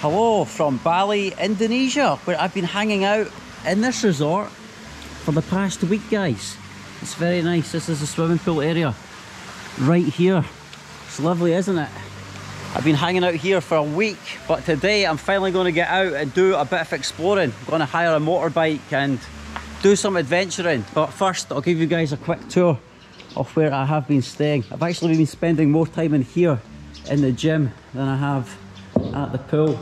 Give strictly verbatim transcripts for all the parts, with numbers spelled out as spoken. Hello from Bali, Indonesia, where I've been hanging out in this resort for the past week, guys. It's very nice. This is the swimming pool area right here. It's lovely, isn't it? I've been hanging out here for a week, but today I'm finally going to get out and do a bit of exploring. I'm going to hire a motorbike and do some adventuring. But first, I'll give you guys a quick tour of where I have been staying. I've actually been spending more time in here in the gym than I have at the pool.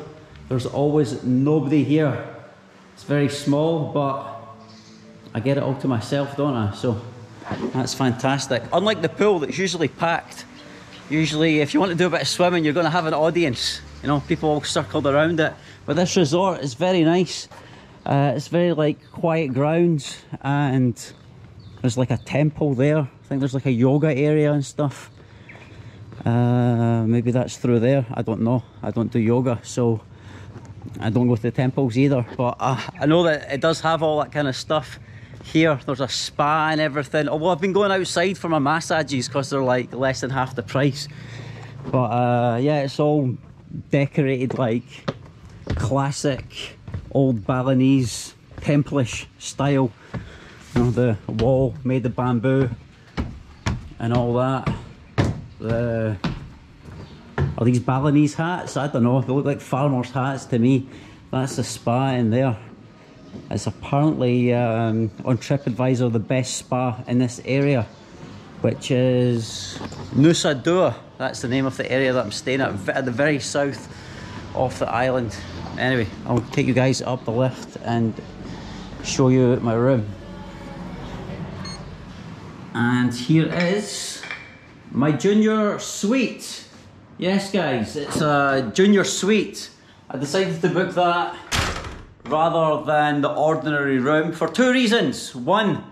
There's always nobody here. It's very small, but I get it all to myself, don't I? So that's fantastic. Unlike the pool that's usually packed, usually if you want to do a bit of swimming, you're going to have an audience, you know, people all circled around it. But this resort is very nice. Uh, it's very like quiet grounds, and there's like a temple there. I think there's like a yoga area and stuff. Uh, maybe that's through there, I don't know. I don't do yoga, so I don't go to the temples either, but uh, I know that it does have all that kind of stuff here. There's a spa and everything, although I've been going outside for my massages because they're like less than half the price. But uh, yeah, it's all decorated like classic old Balinese templish style, you know, the wall made of bamboo and all that. The are these Balinese hats? I don't know, they look like farmers' hats to me. That's the spa in there. It's apparently um, on TripAdvisor the best spa in this area, which is Nusa Dua. That's the name of the area that I'm staying at, at the very south of the island. Anyway, I'll take you guys up the lift and show you my room. And here is my junior suite. Yes guys, it's a junior suite. I decided to book that rather than the ordinary room for two reasons. One,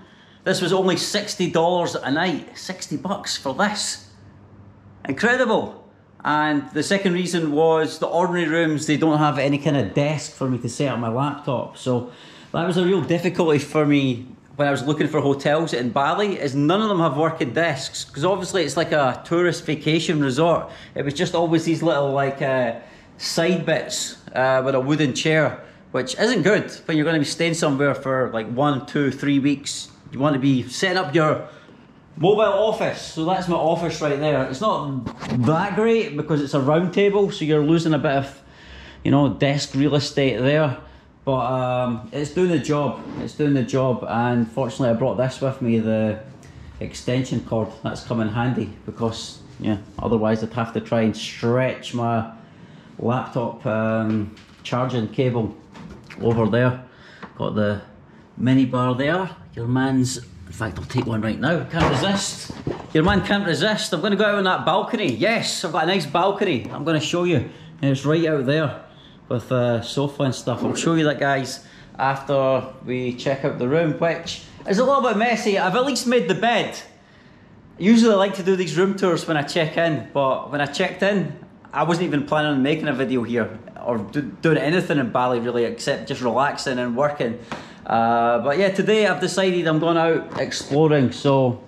this was only sixty dollars a night. sixty bucks for this. Incredible. And the second reason was the ordinary rooms, they don't have any kind of desk for me to set up my laptop. So that was a real difficulty for me when I was looking for hotels in Bali, is none of them have working desks, because obviously it's like a tourist vacation resort. It was just always these little like uh, side bits uh, with a wooden chair, which isn't good when you're going to be staying somewhere for like one, two, three weeks. You want to be setting up your mobile office. So that's my office right there. It's not that great because it's a round table, so you're losing a bit of, you know, desk real estate there. But um, it's doing the job, it's doing the job, and fortunately I brought this with me, the extension cord. That's come in handy because, yeah, otherwise I'd have to try and stretch my laptop um, charging cable over there. Got the mini bar there, your man's, in fact I'll take one right now, can't resist. Your man can't resist. I'm going to go out on that balcony. Yes, I've got a nice balcony, I'm going to show you, and it's right out there with a sofa and stuff. I'll show you that, guys, after we check out the room, which is a little bit messy. I've at least made the bed. Usually I like to do these room tours when I check in, but when I checked in, I wasn't even planning on making a video here or do, doing anything in Bali really except just relaxing and working. Uh, but yeah, today I've decided I'm going out exploring, so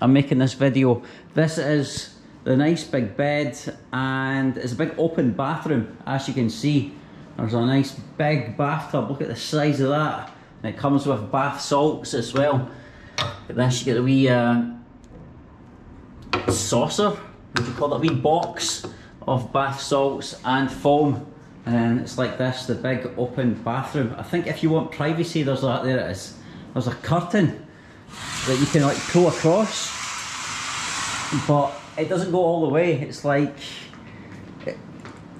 I'm making this video. This is the nice big bed, and it's a big open bathroom. As you can see, there's a nice big bathtub. Look at the size of that, and it comes with bath salts as well. Look at this, you get a wee uh, saucer, what do you call that, a wee box of bath salts and foam, and it's like this, the big open bathroom. I think if you want privacy, there's that, there it is. There's a curtain that you can like pull across, but it doesn't go all the way. It's like, it,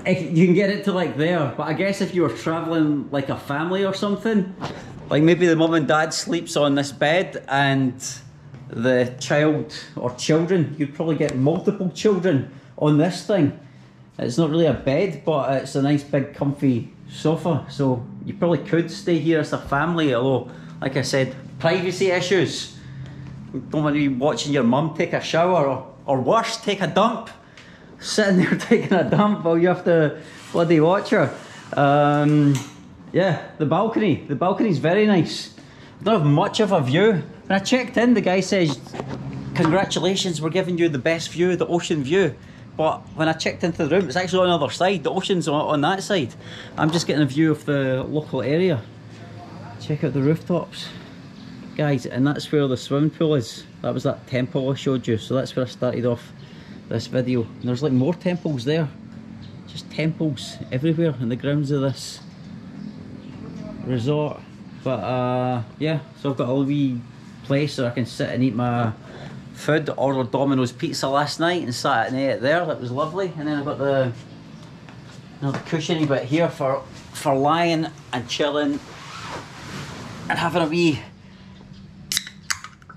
it, you can get it to like there, but I guess if you were traveling like a family or something, like maybe the mum and dad sleeps on this bed and the child or children, you'd probably get multiple children on this thing. It's not really a bed, but it's a nice big comfy sofa, so you probably could stay here as a family, although like I said, privacy issues. Don't want to be watching your mum take a shower, or Or worse, take a dump. Sitting there taking a dump while you have to bloody watch her. Um, yeah, the balcony. The balcony's very nice. I don't have much of a view. When I checked in, the guy says, "Congratulations, we're giving you the best view, the ocean view." But when I checked into the room, it's actually on the other side. The ocean's on, on that side. I'm just getting a view of the local area. Check out the rooftops, guys, and that's where the swimming pool is. That was that temple I showed you, so that's where I started off this video. And there's like more temples there. Just temples everywhere in the grounds of this resort. But uh, yeah, so I've got a wee place so I can sit and eat my food. Ordered Domino's pizza last night and sat and ate it there. That was lovely. And then I've got the another cushiony bit here for for lying and chilling and having a wee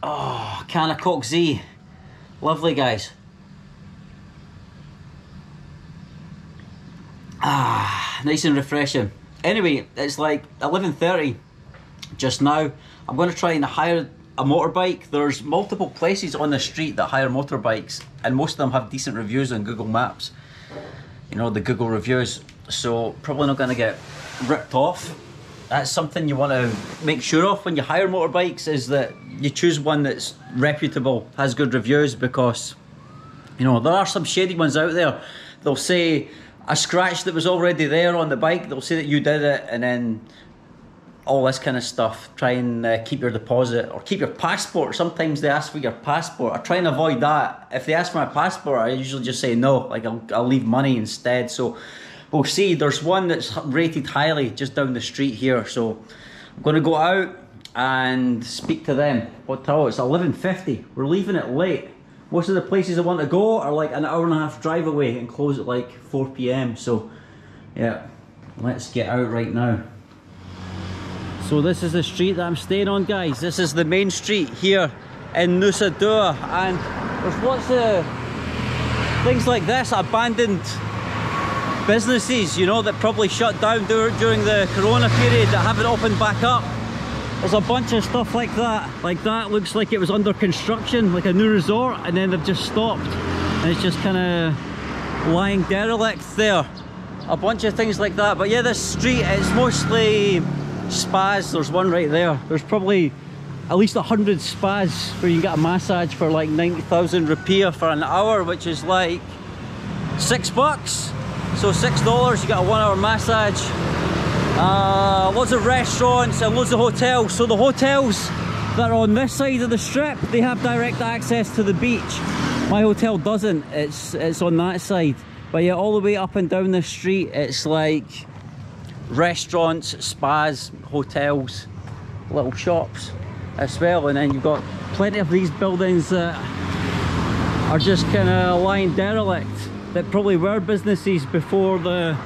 oh can of Coke Z. Lovely, guys. Ah, nice and refreshing. Anyway, it's like eleven thirty just now. I'm going to try and hire a motorbike. There's multiple places on the street that hire motorbikes, and most of them have decent reviews on Google Maps. You know, the Google reviews. So probably not going to get ripped off. That's something you want to make sure of when you hire motorbikes, is that you choose one that's reputable, has good reviews, because, you know, there are some shady ones out there. They'll say a scratch that was already there on the bike, they'll say that you did it, and then all this kind of stuff. Try and uh, keep your deposit or keep your passport. Sometimes they ask for your passport. I try and avoid that. If they ask for my passport, I usually just say no, like I'll, I'll leave money instead. So we'll see. There's one that's rated highly just down the street here, so I'm going to go out and speak to them. What time? It's eleven fifty. We're leaving it late. Most of the places I want to go are like an hour and a half drive away and close at like four p m So yeah, let's get out right now. So this is the street that I'm staying on, guys. This is the main street here in Nusa Dua, and there's lots of things like this, abandoned businesses, you know, that probably shut down during the Corona period that haven't opened back up. There's a bunch of stuff like that. Like that looks like it was under construction, like a new resort, and then they've just stopped. And it's just kind of lying derelict there. A bunch of things like that. But yeah, this street, it's mostly spas. There's one right there. There's probably at least a hundred spas where you can get a massage for like ninety thousand rupiah for an hour, which is like six bucks. So six dollars, you get a one-hour massage. Uh, lots of restaurants and loads of hotels. So the hotels that are on this side of the strip, they have direct access to the beach. My hotel doesn't. It's it's on that side. But yeah, all the way up and down the street, it's like restaurants, spas, hotels, little shops as well. And then you've got plenty of these buildings that are just kind of lying derelict, that probably were businesses before the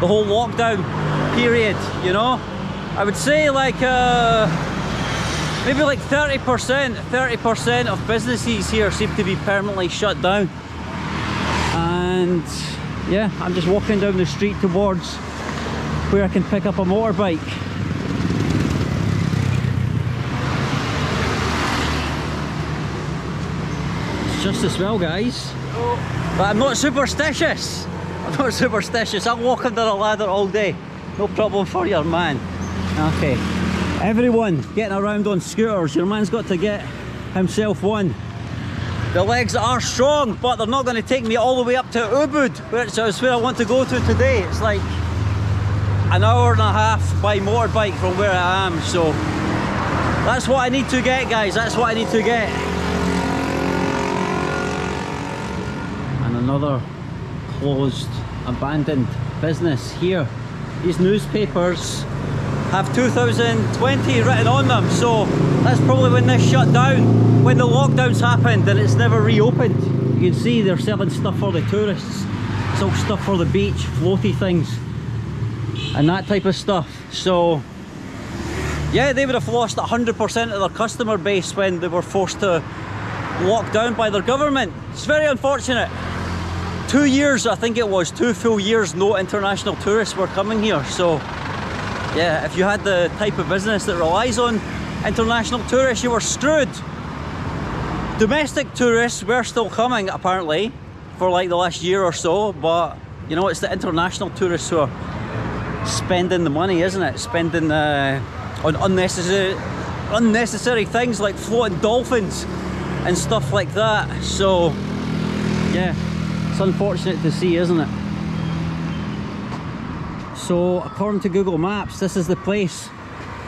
the whole lockdown period. You know, I would say like uh, maybe like thirty percent of businesses here seem to be permanently shut down. And yeah, I'm just walking down the street towards where I can pick up a motorbike. It's just as well, guys. But I'm not superstitious. I'm not superstitious. I'll walk under a ladder all day. No problem for your man. Okay. Everyone getting around on scooters. Your man's got to get himself one. The legs are strong, but they're not going to take me all the way up to Ubud, which is where I want to go to today. It's like an hour and a half by motorbike from where I am. So that's what I need to get, guys. That's what I need to get. Another closed, abandoned business here. These newspapers have two thousand twenty written on them, so that's probably when this shut down, when the lockdowns happened, and it's never reopened. You can see they're selling stuff for the tourists. It's all stuff for the beach, floaty things, and that type of stuff. So yeah, they would have lost one hundred percent of their customer base when they were forced to lock down by their government. It's very unfortunate. Two years, I think it was, two full years, no international tourists were coming here. So yeah, if you had the type of business that relies on international tourists, you were screwed. Domestic tourists were still coming, apparently, for like the last year or so, but you know, it's the international tourists who are spending the money, isn't it? Spending uh, on unnecessary, unnecessary things like floating dolphins and stuff like that. So yeah, It's unfortunate to see, isn't it? So according to Google Maps, this is the place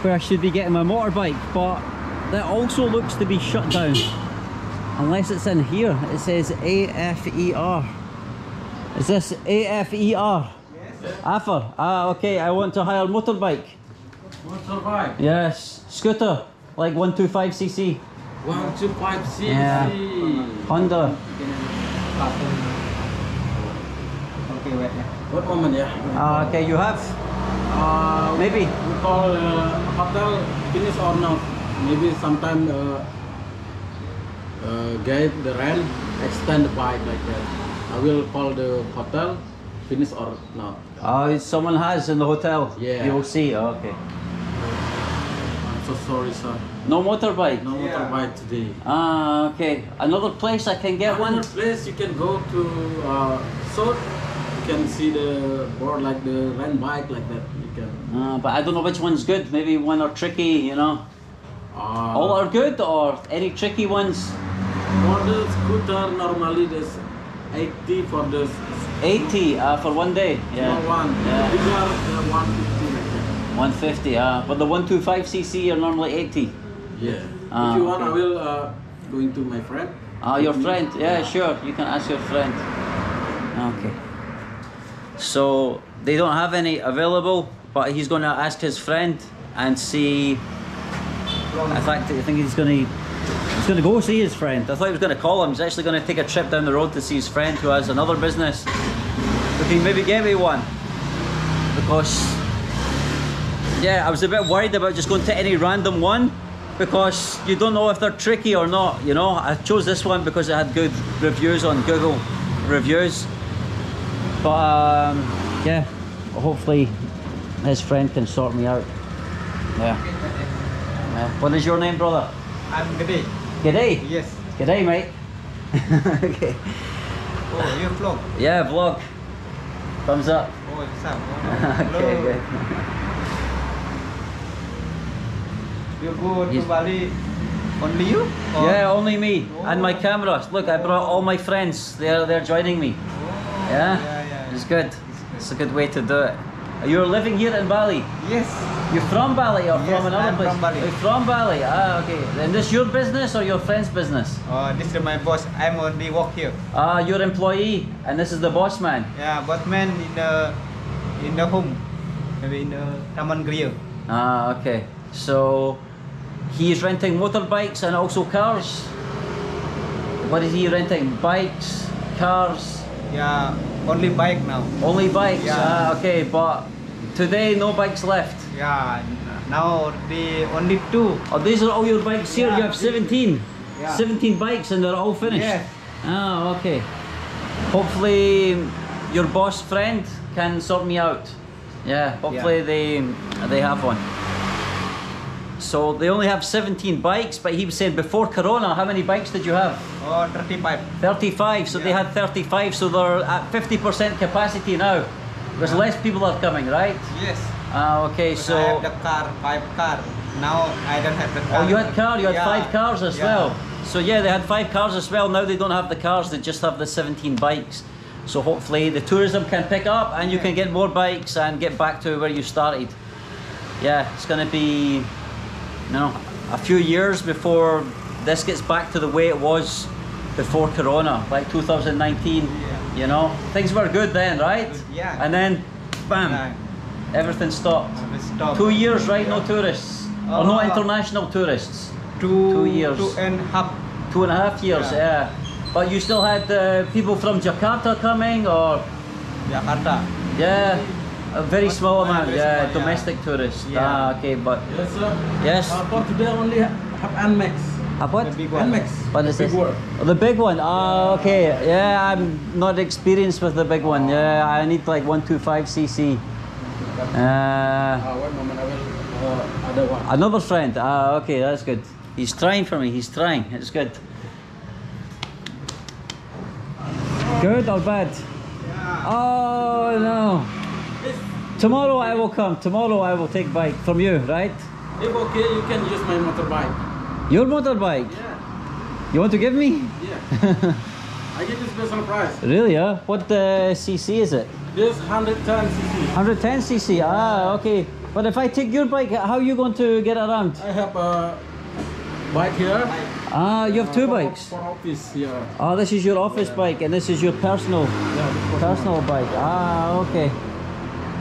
where I should be getting my motorbike, but that also looks to be shut down. Unless it's in here. It says A F E R. Is this A F E R? Yes. A F E R. Ah, okay, I want to hire motorbike. Motorbike? Yes. Scooter. Like one twenty-five c c. one twenty-five c c. Yeah. Honda. Okay, wait. What moment, yeah? Ah, okay, you have? Uh, Maybe. We call uh, hotel finish or not. Maybe sometime uh, uh, get the rent, extend the bike like that. I will call the hotel, finish or not. Oh, someone has in the hotel. Yeah. You will see. Oh, okay. I'm so sorry, sir. No motorbike? No yeah. motorbike today. Ah, okay. Another place I can get Another one? Another place you can go to uh, South. You can see the board like the rent bike like that. You can. Uh, but I don't know which one's good. Maybe one are tricky, you know. Uh, All are good or any tricky ones? For the scooter, normally there's eighty for this. eighty uh, for one day? Yeah. No, one. Yeah. These are uh, one fifty right now. one fifty, uh, but the one twenty-five c c are normally eighty. Yeah. Uh, if you want, okay. I will uh, go into my friend. Ah, uh, your me. friend? Yeah, yeah, sure. You can ask your friend. Okay. So, they don't have any available, but he's going to ask his friend and see. In fact, I think he's going to... He's going to go see his friend. I thought he was going to call him. He's actually going to take a trip down the road to see his friend who has another business. If he maybe get me one. Because, yeah, I was a bit worried about just going to any random one. Because you don't know if they're tricky or not, you know. I chose this one because it had good reviews on Google Reviews. But, um, yeah, hopefully his friend can sort me out. Yeah. yeah. What is your name, brother? I'm Gede. Gede? Yes. Gede, mate. Okay. Oh, you vlog? Yeah, vlog. Thumbs up. Oh, it's up. Oh, okay, good. You go to He's... Bali, only you? Or? Yeah, only me. Oh. And my camera. Look, I brought all my friends. They're, they're joining me. Oh. Yeah? Yeah, yeah. It's good. It's good. It's a good way to do it. You're living here in Bali? Yes. You're from Bali or yes, from another I'm place? From Bali. You're from Bali. Ah, okay. And this your business or your friend's business? Uh, this is my boss. I'm only work here. Ah, your employee, and this is the boss man. Yeah, boss man in the in the home, maybe in the Taman Griya. Ah, okay. So he is renting motorbikes and also cars. What is he renting? Bikes, cars. Yeah, only bike now. Only bikes. Yeah. Ah, okay, but today no bikes left. Yeah, now the only two. Oh, these are all your bikes here. Yeah. You have seventeen. Yeah. seventeen bikes, and they're all finished. Yeah. Ah, okay. Hopefully, your boss friend can sort me out. Yeah. Hopefully yeah. they they have one. So they only have seventeen bikes, but he was saying before Corona, how many bikes did you have? Oh, thirty-five. thirty-five, so yeah. they had thirty-five, so they're at fifty percent capacity now. Because yeah. less people are coming, right? Yes. Ah, uh, okay, so... I have the car, five car. Now I don't have the car. Oh, you had car, you had yeah. five cars as yeah. well. So yeah, they had five cars as well. Now they don't have the cars, they just have the seventeen bikes. So hopefully the tourism can pick up and you yeah. can get more bikes and get back to where you started. Yeah, it's going to be... No, a few years before this gets back to the way it was before Corona, like two thousand nineteen, yeah. you know, things were good then, right? Yeah. And then, bam, yeah. everything stopped. stopped. Two years, right? Yeah. No tourists, uh, or no international tourists. Two, two years. Two and a half. Two and a half years, yeah. yeah. But you still had uh, people from Jakarta coming, or? Jakarta. Yeah. A very but small amount, yeah, small, domestic yeah. tourists. Yeah. Ah, okay, but... Yes, sir. Yes? Uh, for today only have Anmex. Have what? The big one. Anmex. What is the big this? Oh, the big one. Ah, yeah. okay. Yeah, I'm not experienced with the big one. Yeah, I need like one twenty-five c c. Uh, one moment, I will... Other one. Another friend. Ah, okay, that's good. He's trying for me, he's trying. It's good. Good or bad? Yeah. Oh, no. Tomorrow I will come. Tomorrow I will take bike from you, right? If okay, you can use my motorbike. Your motorbike? Yeah. You want to give me? Yeah. I get this based on the price. Really, huh? What uh, C C is it? This one hundred ten C C. one hundred ten C C, ah, okay. But if I take your bike, how are you going to get around? I have a bike here. Ah, you have uh, two for bikes? For office, yeah. Oh, this is your office yeah. bike and this is your personal, yeah, personal bike. Ah, okay.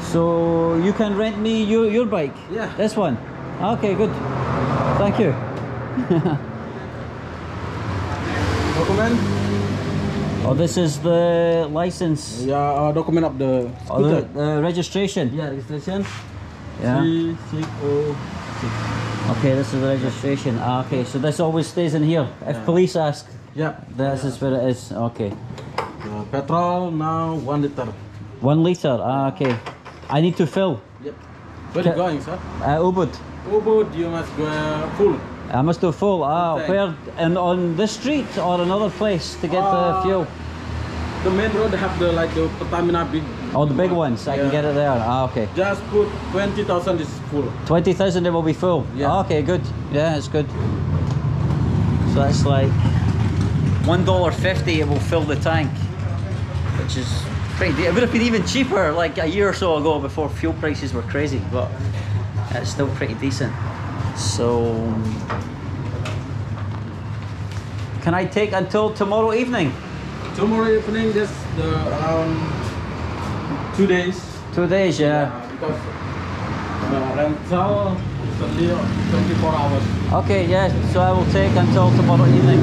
So you can rent me your, your bike? Yeah. This one? Okay, good. Thank you. Document? Oh, this is the license. Yeah, uh, document of the scooter. Oh, the, uh, registration? Yeah, registration. Yeah. three six oh six. Okay, this is the registration. Ah, okay, so this always stays in here. If yeah. police ask, yeah, this yeah. is where it is. Okay. Uh, petrol now one liter. One liter. Ah, okay. I need to fill. Yep. Where are you going, sir? Uh, Ubud. Ubud, you must go uh, full. I must do full. Ah, okay. Where? And on this street or another place to get uh, the fuel? The main road have the like the Pertamina big. Oh, the big ones. I yeah. can get it there. Ah, okay. Just put twenty thousand. Is full. Twenty thousand. It will be full. Yeah. Ah, okay. Good. Yeah, it's good. So that's like one dollar fifty. It will fill the tank, which is pretty dear. It would have been even cheaper like a year or so ago before fuel prices were crazy, but it's still pretty decent. So, can I take until tomorrow evening? Tomorrow evening, just the, around two days. Two days, yeah. yeah because uh, rental is only twenty-four hours. Okay, yeah, so I will take until tomorrow evening.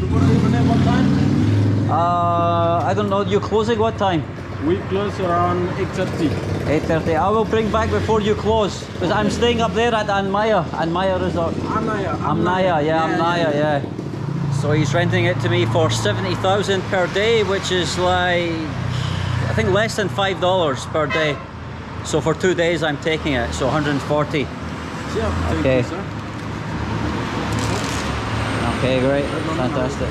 Tomorrow evening, what time? Uh, I don't know, you're closing what time? We close around eight thirty. eight thirty. I will bring back before you close. Because I'm staying up there at Anmaya, Anmaya Resort. Anmaya. Anmaya, yeah, Anmaya, yeah. So he's renting it to me for seventy thousand per day, which is like, I think less than five dollars per day. So for two days I'm taking it, so one hundred forty. Yeah, okay. You, sir. Okay, great, fantastic.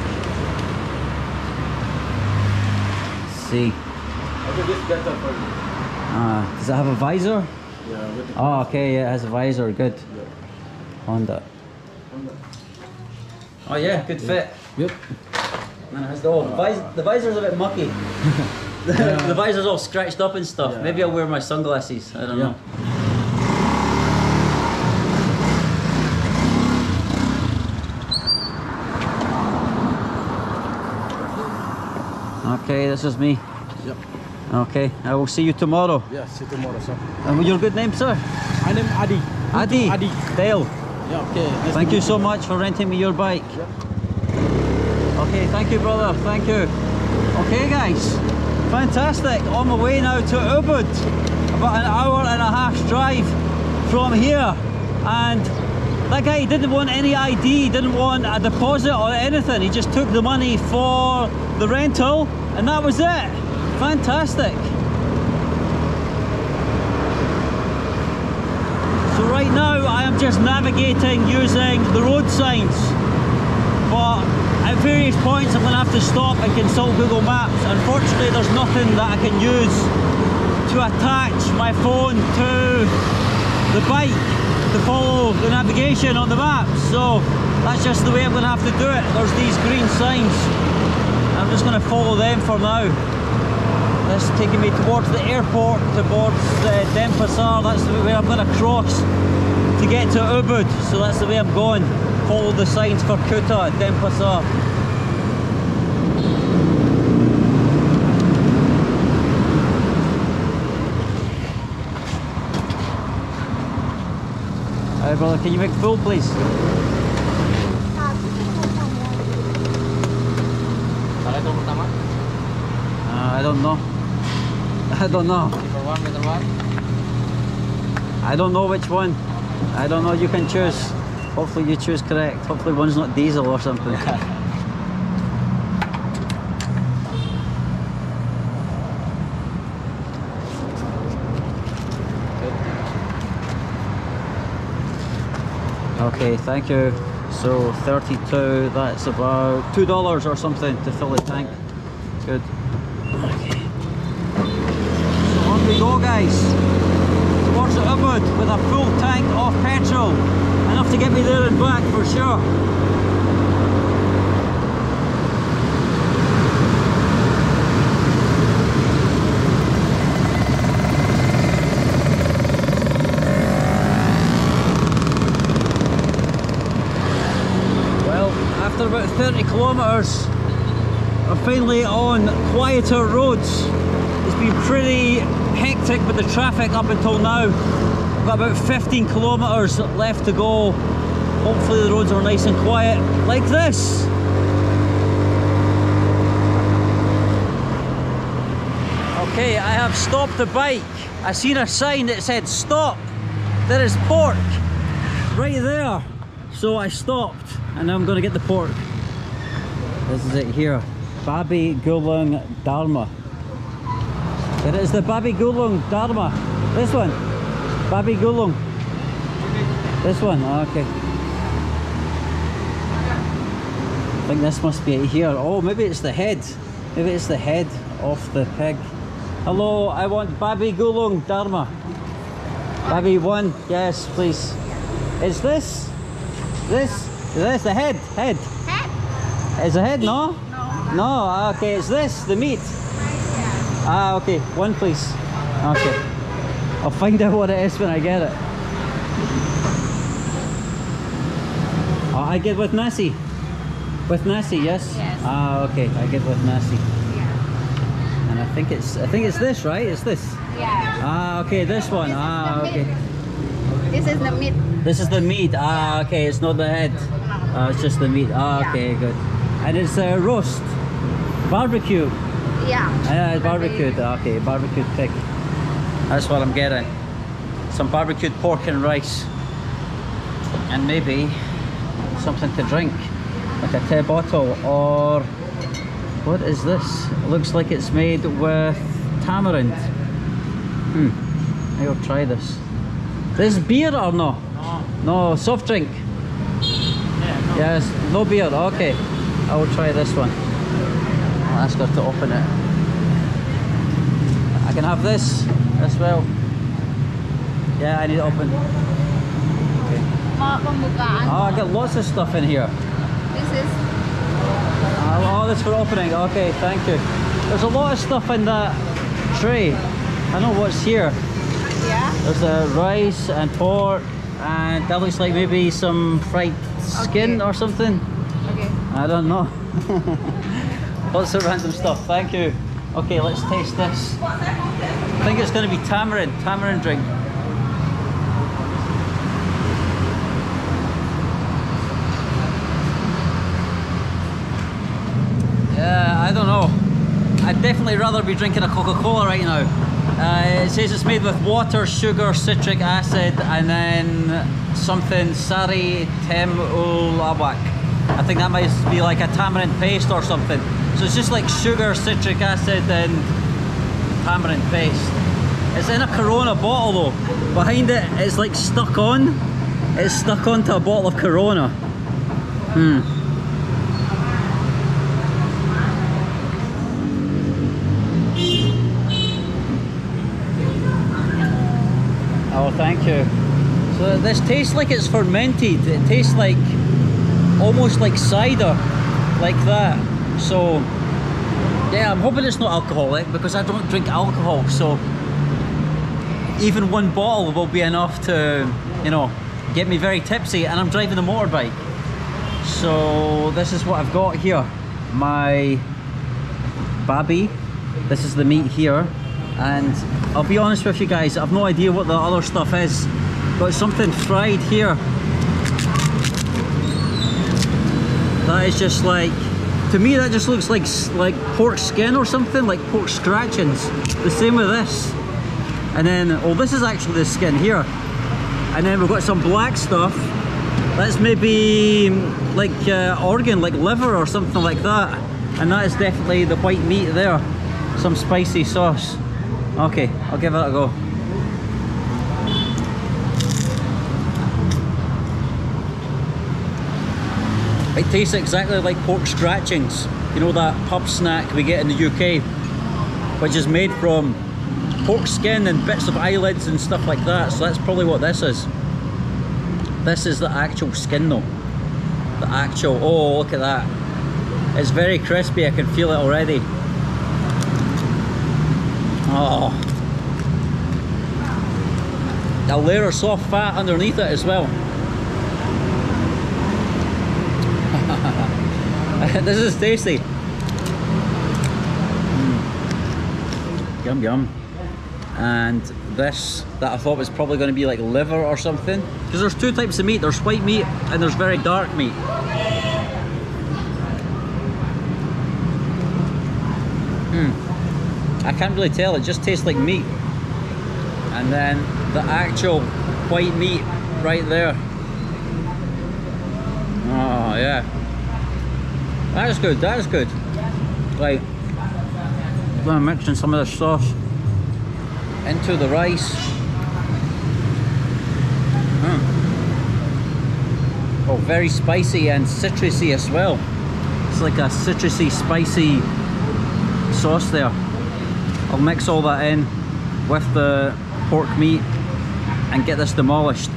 Let's see. Okay, this is better for you. Ah, does it have a visor? Yeah. With the oh, okay, yeah, it has a visor, good. Yeah. Honda. Honda. Oh yeah, good fit. Yeah. Yep. Man, it has the old. Vis the visor's a bit mucky. the, yeah. the visor's all scratched up and stuff. Yeah. Maybe I'll wear my sunglasses, I don't yeah. know. Okay, this is me. Yep. Okay, I will see you tomorrow. Yeah, see you tomorrow, sir. And your good name, sir? My name is Adi. Adi. Adi. Dale. Yeah, okay. Nice thank you so much for renting me your bike. Yep. Okay, thank you, brother. Thank you. Okay, guys. Fantastic. On my way now to Ubud. About an hour and a half drive from here. And that guy didn't want any I D, didn't want a deposit or anything. He just took the money for the rental and that was it. Fantastic. So right now I am just navigating using the road signs, but at various points I'm going to have to stop and consult Google Maps. Unfortunately there's nothing that I can use to attach my phone to the bike to follow the navigation on the map, so that's just the way I'm going to have to do it. There's these green signs, I'm just going to follow them for now. This is taking me towards the airport, towards uh, Denpasar. That's the way I'm going to cross to get to Ubud. So that's the way I'm going. Follow the signs for Kuta at Denpasar. Alright, brother, can you make full, please? Uh, I don't know. I don't know. I don't know which one. I don't know. You can choose. Hopefully you choose correct. Hopefully one's not diesel or something. Okay, thank you. So thirty-two, that's about two dollars or something to fill the tank. Good. We go, guys, towards Ubud with a full tank of petrol, enough to get me there and back for sure. thirty kilometres are finally on quieter roads. It's been pretty hectic with the traffic up until now. We've got about fifteen kilometres left to go. Hopefully the roads are nice and quiet like this. Okay, I have stopped the bike. I seen a sign that said stop. There is pork right there. So I stopped and now I'm going to get the pork. This is it here. Babi Guling Dharma. There is the Babi Guling Dharma. This one. Babi Guling. This one. Okay. I think this must be it here. Oh, maybe it's the head. Maybe it's the head of the pig. Hello, I want Babi Guling Dharma. Babi one, yes, please. Is this? This? Is this the head? Head? Head? Is the head? No? No. No, okay, it's this, the meat. Ah, okay, one please. Okay. I'll find out what it is when I get it. Oh, I get with nasi. With nasi, yes? Yes. Ah, okay, I get with nasi. I think it's I think it's this, right? It's this. Yeah. Ah, okay, this one. This ah, okay. Meat. This is the meat. This is the meat. Ah, okay, it's not the head. Ah, it's just the meat. Ah, okay, good. And it's a uh, roast, barbecue. Yeah. Yeah, it's barbecued. Okay, barbecued pig. That's what I'm getting. Some barbecued pork and rice, and maybe something to drink, like a tea bottle or. What is this? It looks like it's made with tamarind. Hmm. I'll try this. This beer or no? No. No, soft drink? Yeah, no. Yes, no beer. Okay. I will try this one. I'll ask her to open it. I can have this as well. Yeah, I need to open. Okay. Oh, I got lots of stuff in here. This is... Oh, that's for opening. Okay, thank you. There's a lot of stuff in that tray. I know what's here. Yeah. There's the rice and pork, and that looks like maybe some fried skin okay. or something. Okay. I don't know. Lots of random stuff. Thank you. Okay, let's taste this. I think it's going to be tamarind, tamarind drink. Uh, I don't know. I'd definitely rather be drinking a Coca-Cola right now. Uh, it says it's made with water, sugar, citric acid, and then something sari temul awak. I think that might be like a tamarind paste or something. So it's just like sugar, citric acid, and tamarind paste. It's in a Corona bottle though. Behind it, it's like stuck on. It's stuck onto a bottle of Corona. Hmm. Thank you. So this tastes like it's fermented. It tastes like almost like cider, like that. So yeah, I'm hoping it's not alcoholic because I don't drink alcohol. So even one bottle will be enough to, you know, get me very tipsy. And I'm driving a motorbike. So this is what I've got here. My babi. This is the meat here. And I'll be honest with you guys, I've no idea what the other stuff is. Got something fried here. That is just like, to me that just looks like like pork skin or something, like pork scratchings. The same with this. And then, oh this is actually the skin here. And then we've got some black stuff. That's maybe like uh, organ, like liver or something like that. And that is definitely the white meat there. Some spicy sauce. Okay, I'll give that a go. It tastes exactly like pork scratchings. You know that pub snack we get in the U K, which is made from pork skin and bits of eyelids and stuff like that. So that's probably what this is. This is the actual skin though. The actual, oh look at that. It's very crispy, I can feel it already. Oh, a layer of soft fat underneath it as well. This is tasty. Mm. Yum yum. And this that I thought was probably going to be like liver or something, because there's two types of meat. There's white meat and there's very dark meat. Hmm. I can't really tell. It just tastes like meat. And then the actual white meat right there. Oh yeah. That's good, that's good. Like, I'm mixing some of this sauce into the rice. Mm. Oh, very spicy and citrusy as well. It's like a citrusy, spicy sauce there. I'll mix all that in with the pork meat and get this demolished.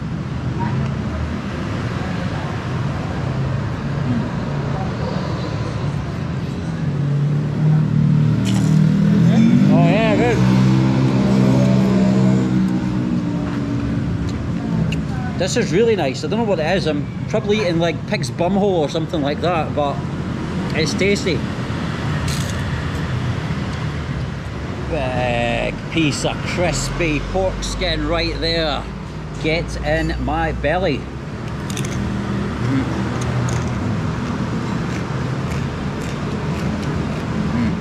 This is really nice. I don't know what it is. I'm probably eating like pig's bumhole or something like that, but it's tasty. Big piece of crispy pork skin right there. Get in my belly. Mm. Mm.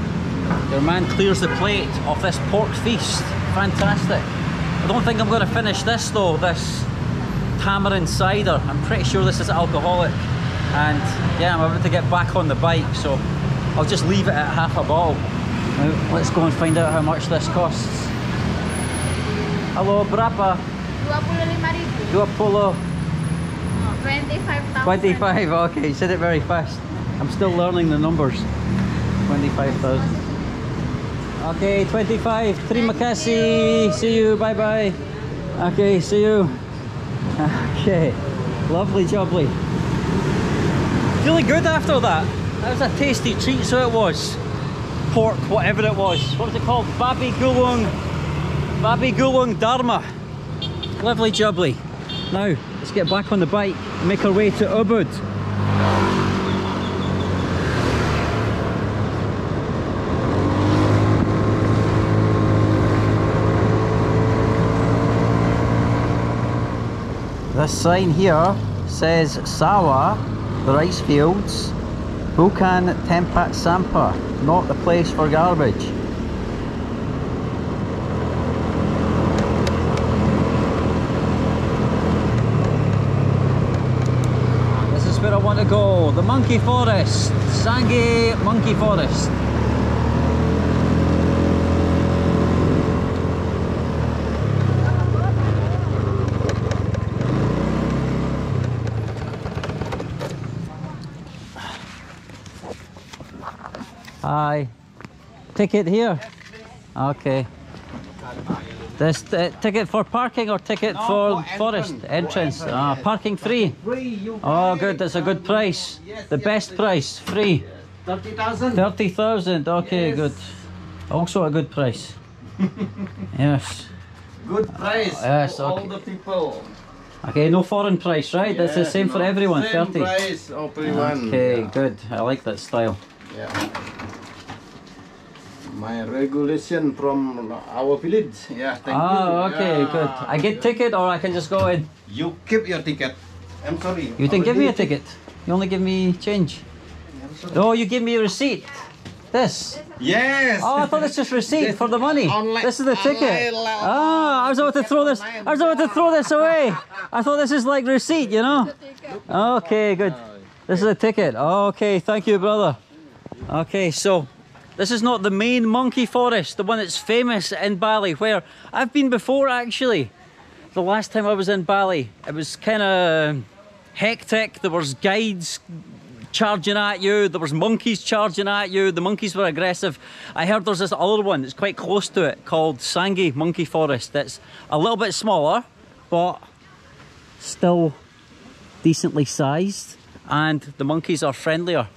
Your man clears the plate of this pork feast. Fantastic. I don't think I'm going to finish this though, this tamarind cider. I'm pretty sure this is alcoholic, and yeah, I'm about to get back on the bike, so I'll just leave it at half a bottle. Now, let's go and find out how much this costs. Hello, berapa? twenty-five ribu. twenty-five thousand. twenty-five, okay, you said it very fast. I'm still learning the numbers. twenty-five thousand. Okay, twenty-five. Terima kasih. See you, bye bye. Okay, see you. Okay, lovely jubbly. Really good after that. That was a tasty treat, so it was. Pork, whatever it was. What was it called? Babi Guling. Babi Guling Dharma. Lovely jubbly. Now, let's get back on the bike and make our way to Ubud. This sign here says Sawa, the rice fields, Bukan Tempat Sampah, not the place for garbage. This is where I want to go, the Monkey Forest, Sangeh Monkey Forest. Hi. Ticket here? Okay. This uh, ticket for parking or ticket no, for, for forest entrance? entrance. Ah, parking free. Oh, good. That's a good price. The best price. Free. Thirty thousand. Thirty thousand. Okay, yes. Good. Also a good price. Yes. Good price. Oh, yes. For okay. All the people. Okay, no foreign price, right? Yes, that's the same no, for everyone. Same Thirty. Price, everyone. Okay, yeah. Good. I like that style. Yeah. My regulation from our village. Yeah, thank ah, you. Oh, okay, yeah. Good. I get ticket or I can just go in? You keep your ticket. I'm sorry. You didn't give me a ticket. You only give me change. No, you give me a receipt. This? Yes. Oh, I thought it's just receipt for the money. Online, this is the ticket. Ah, oh, I was about to throw this. I was about to throw this away. I thought this is like receipt, you know. Okay, good. This is a ticket. Okay, thank you, brother. Okay, so this is not the main monkey forest, the one that's famous in Bali, where I've been before actually. The last time I was in Bali, it was kind of hectic. There was guides charging at you, there was monkeys charging at you, the monkeys were aggressive. I heard there's this other one that's quite close to it called Sangeh Monkey Forest, that's a little bit smaller, but still decently sized, and the monkeys are friendlier.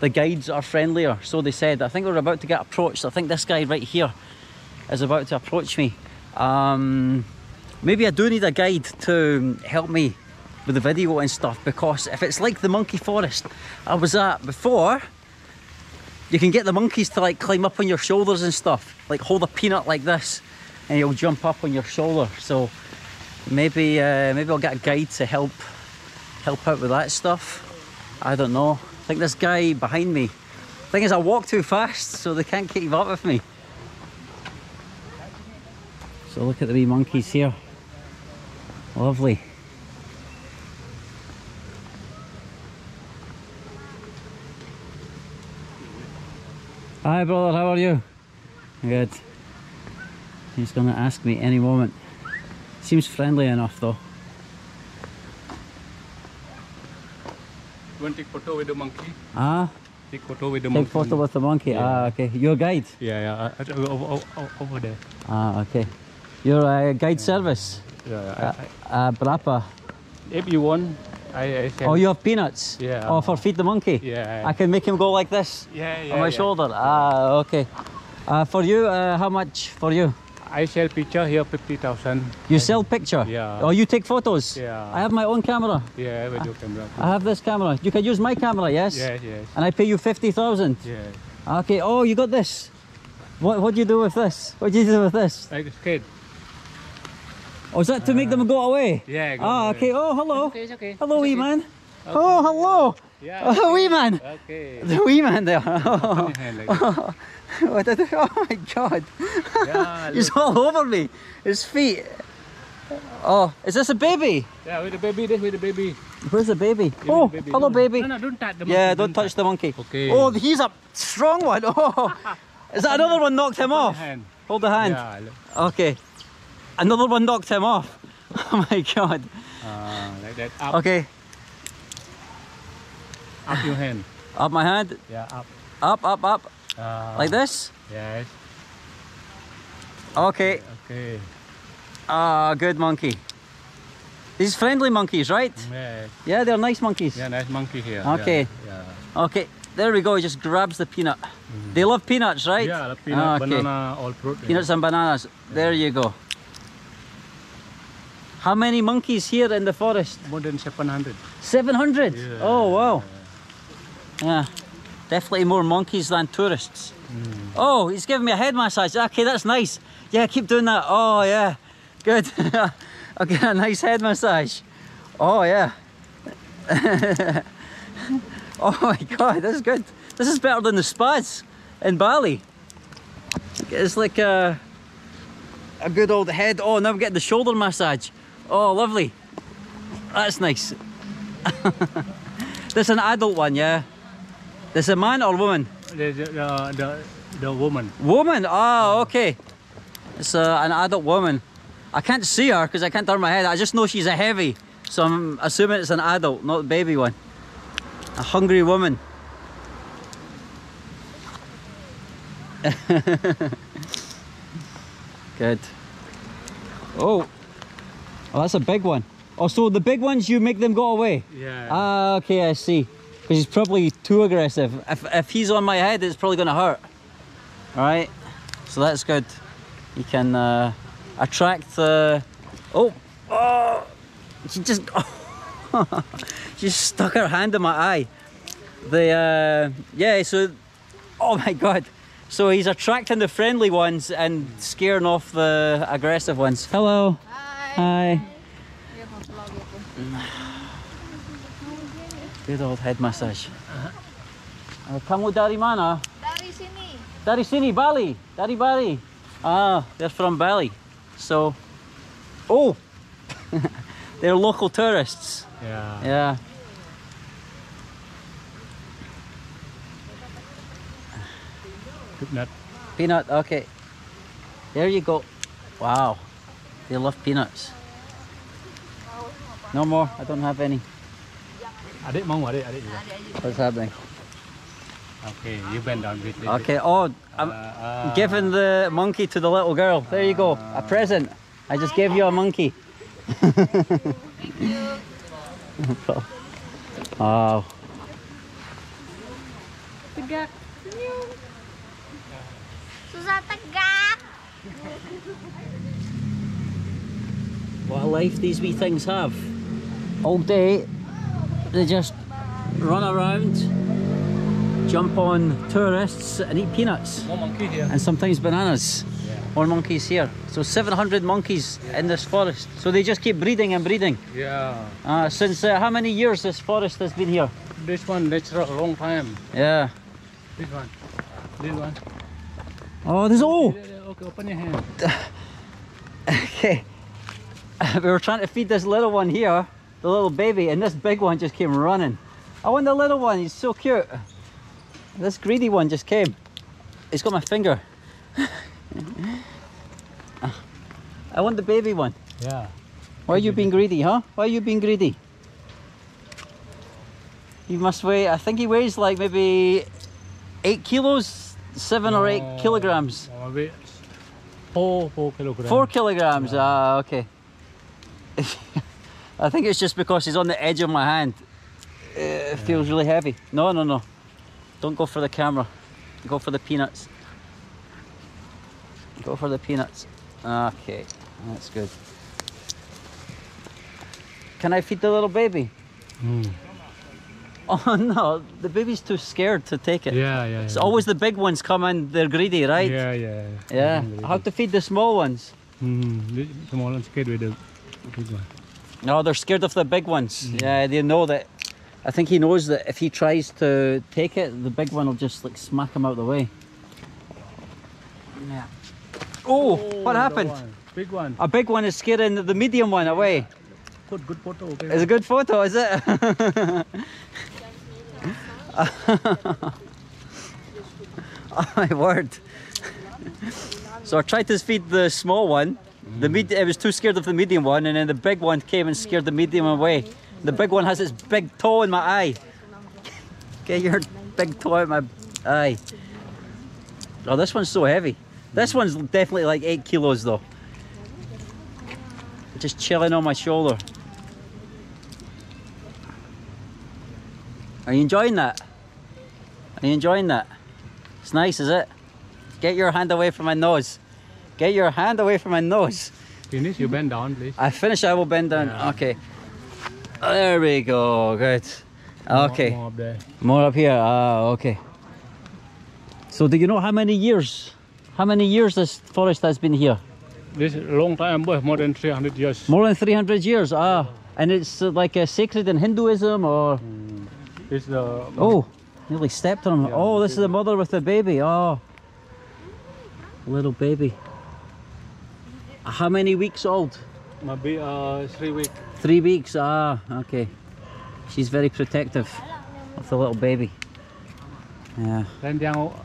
The guides are friendlier, so they said. I think we're about to get approached. I think this guy right here is about to approach me. Um, maybe I do need a guide to help me with the video and stuff, because if it's like the monkey forest I was at before, You can get the monkeys to like climb up on your shoulders and stuff. Like hold a peanut like this and he'll jump up on your shoulder. So maybe uh, maybe I'll get a guide to help help out with that stuff. I don't know. I think this guy behind me. The thing is I walk too fast so they can't keep up with me. So look at the wee monkeys here. Lovely. Hi brother, how are you? Good. He's gonna ask me any moment. Seems friendly enough though. You want to take photo with the monkey? Ah? Take photo with the take monkey. Take photo with the monkey, yeah. Ah okay. You're a guide? Yeah, yeah, over, over, over there. Ah okay. You're a guide yeah. service? Yeah, I, uh, uh, Brapa. If you want, I, I can. Oh, you have peanuts? Yeah. Oh, for feed the monkey? Yeah. I, I can make him go like this? Yeah, yeah. On my yeah. shoulder? Ah, okay. Uh, for you, uh, how much for you? I sell picture here, fifty thousand. You I sell picture? Yeah. Oh, you take photos? Yeah. I have my own camera? Yeah, I have your camera. Too. I have this camera. You can use my camera, yes? Yeah, yes. And I pay you fifty thousand? Yeah. Okay, oh, you got this. What, what do you do with this? What do you do with this? Like a kid. Oh, is that to uh, make them go away? Yeah. Go ah, away. Okay. Oh, hello. It's okay, it's okay. Hello, wee okay. man. Okay. Oh, hello. Yeah. Okay. Oh, wee man. Okay. The wee man there. Oh, oh. Oh my God. Yeah, he's all over me. His feet. Oh, is this a baby? Yeah, with the baby. This with the baby. Where's the baby? Yeah, oh, the baby. Hello, baby. No, no, don't touch the monkey. Yeah, don't, don't touch, touch the monkey. Okay. Oh, he's a strong one. Oh, is that another one knocked him Hold off? The hand. Hold the hand. Yeah, okay. Another one knocked him off. Oh my God. Uh, like that. Up. Okay. Up your hand. Up my hand? Yeah, up. Up, up, up. Uh, like this? Yes. Okay. Okay. Ah, uh, good monkey. These friendly monkeys, right? Yeah. Yeah, they're nice monkeys. Yeah, nice monkey here. Okay. Yeah, yeah. Okay. There we go, he just grabs the peanut. Mm-hmm. They love peanuts, right? Yeah, the peanut, okay. banana, all fruit. Peanuts yeah. and bananas. Yeah. There you go. How many monkeys here in the forest? More than seven hundred. seven hundred? Yeah. Oh, wow. Yeah. Definitely more monkeys than tourists. Mm. Oh, he's giving me a head massage. Okay, that's nice. Yeah, keep doing that. Oh, yeah. Good. Okay, a nice head massage. Oh, yeah. Oh, my God, that's good. This is better than the spas in Bali. It's like a, a good old head. Oh, now I'm getting the shoulder massage. Oh, lovely. That's nice. This is an adult one, yeah. This a man or woman? The, the, the, the woman. Woman? Oh, okay. It's a, an adult woman. I can't see her because I can't turn my head. I just know she's a heavy. So I'm assuming it's an adult, not the baby one. A hungry woman. Good. Oh. Oh, that's a big one. Oh, so the big ones, you make them go away? Yeah. Ah, okay, I see. Because he's probably too aggressive. If, if he's on my head, it's probably going to hurt. Alright, so that's good. You can uh, attract the... Oh! Oh! She just... Oh. She stuck her hand in my eye. The... Uh, yeah, so... Oh my God! So he's attracting the friendly ones and scaring off the aggressive ones. Hello! Hi! Hi. Good old head massage. Uh, kamu dari mana? Dari sini. Dari sini, Bali. Dari Bali. Ah, they're from Bali. So, oh, they're local tourists. Yeah. Yeah. Peanut. Peanut. Okay. There you go. Wow, they love peanuts. No more. I don't have any. Adi, mau Adi, Adi. What's happening? Okay, you bend down with it. Okay, oh, I'm uh, uh, giving the monkey to the little girl. There uh, you go, a present. I just gave you a monkey. Thank you. Wow. Tegak. Susah tegak. What a life these wee things have. All day. They just run around, jump on tourists and eat peanuts. More monkey here. And sometimes bananas. Yeah. More monkeys here. So seven hundred monkeys yeah. in this forest. So they just keep breeding and breeding. Yeah. Uh, since uh, how many years this forest has been here? This one, that's a long time. Yeah. This one. This one. Oh, there's all. Oh. Okay, open your hand. Okay. We were trying to feed this little one here, the little baby, and this big one just came running. I want the little one, he's so cute. This greedy one just came. He's got my finger. I want the baby one. Yeah. Why are you being greedy, huh? Why are you being greedy? He must weigh, I think he weighs like maybe eight kilos, seven no, or eight kilograms. No, four, four kilograms. Four kilograms, yeah. ah, okay. I think it's just because he's on the edge of my hand. It feels really heavy. No, no, no. Don't go for the camera. Go for the peanuts. Go for the peanuts. Okay, that's good. Can I feed the little baby? Mm. Oh no, the baby's too scared to take it. Yeah, yeah. It's yeah. always the big ones come in, they're greedy, right? Yeah, yeah. Yeah. yeah. How to feed the small ones? Mm. The small ones scared with the big one. No, they're scared of the big ones. Mm. Yeah, they know that. I think he knows that if he tries to take it, the big one will just like smack him out of the way. Yeah. Oh, oh what happened? One. Big one. A big one is scaring the medium one away. Good, good photo. Okay. It's a good photo, is it? Oh my word. So I tried to feed the small one. Mm. The med I was too scared of the medium one, and then the big one came and scared the medium away. The big one has its big toe in my eye. Get your big toe out my eye. Oh, this one's so heavy. This one's definitely like eight kilos though. Just chilling on my shoulder. Are you enjoying that? Are you enjoying that? It's nice, is it? Get your hand away from my nose. Get your hand away from my nose. Finish, you bend down, please. I finish, I will bend down. Yeah. Okay. There we go, good. Okay. More, more up there. More up here, ah, okay. So do you know how many years, how many years this forest has been here? This is a long time, more than three hundred years. More than three hundred years, ah. And it's like a sacred in Hinduism or? Mm. It's the... Oh, nearly stepped on him. Yeah, oh, this baby. Is the mother with the baby, oh. Little baby. How many weeks old? Maybe uh, three weeks. Three weeks, ah, okay. She's very protective of the little baby. Yeah. Oh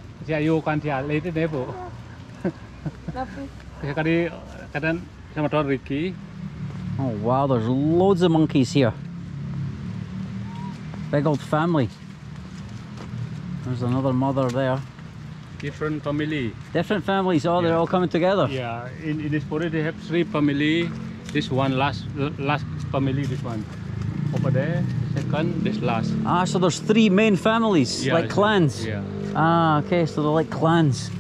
wow, there's loads of monkeys here. Big old family. There's another mother there. Different family. Different families, oh, yeah. They're all coming together. Yeah, in, in this forest they have three families. This one, last, last family, this one. Over there, second, this last. Ah, so there's three main families, yeah, like clans. Yeah. Ah, okay, so they're like clans,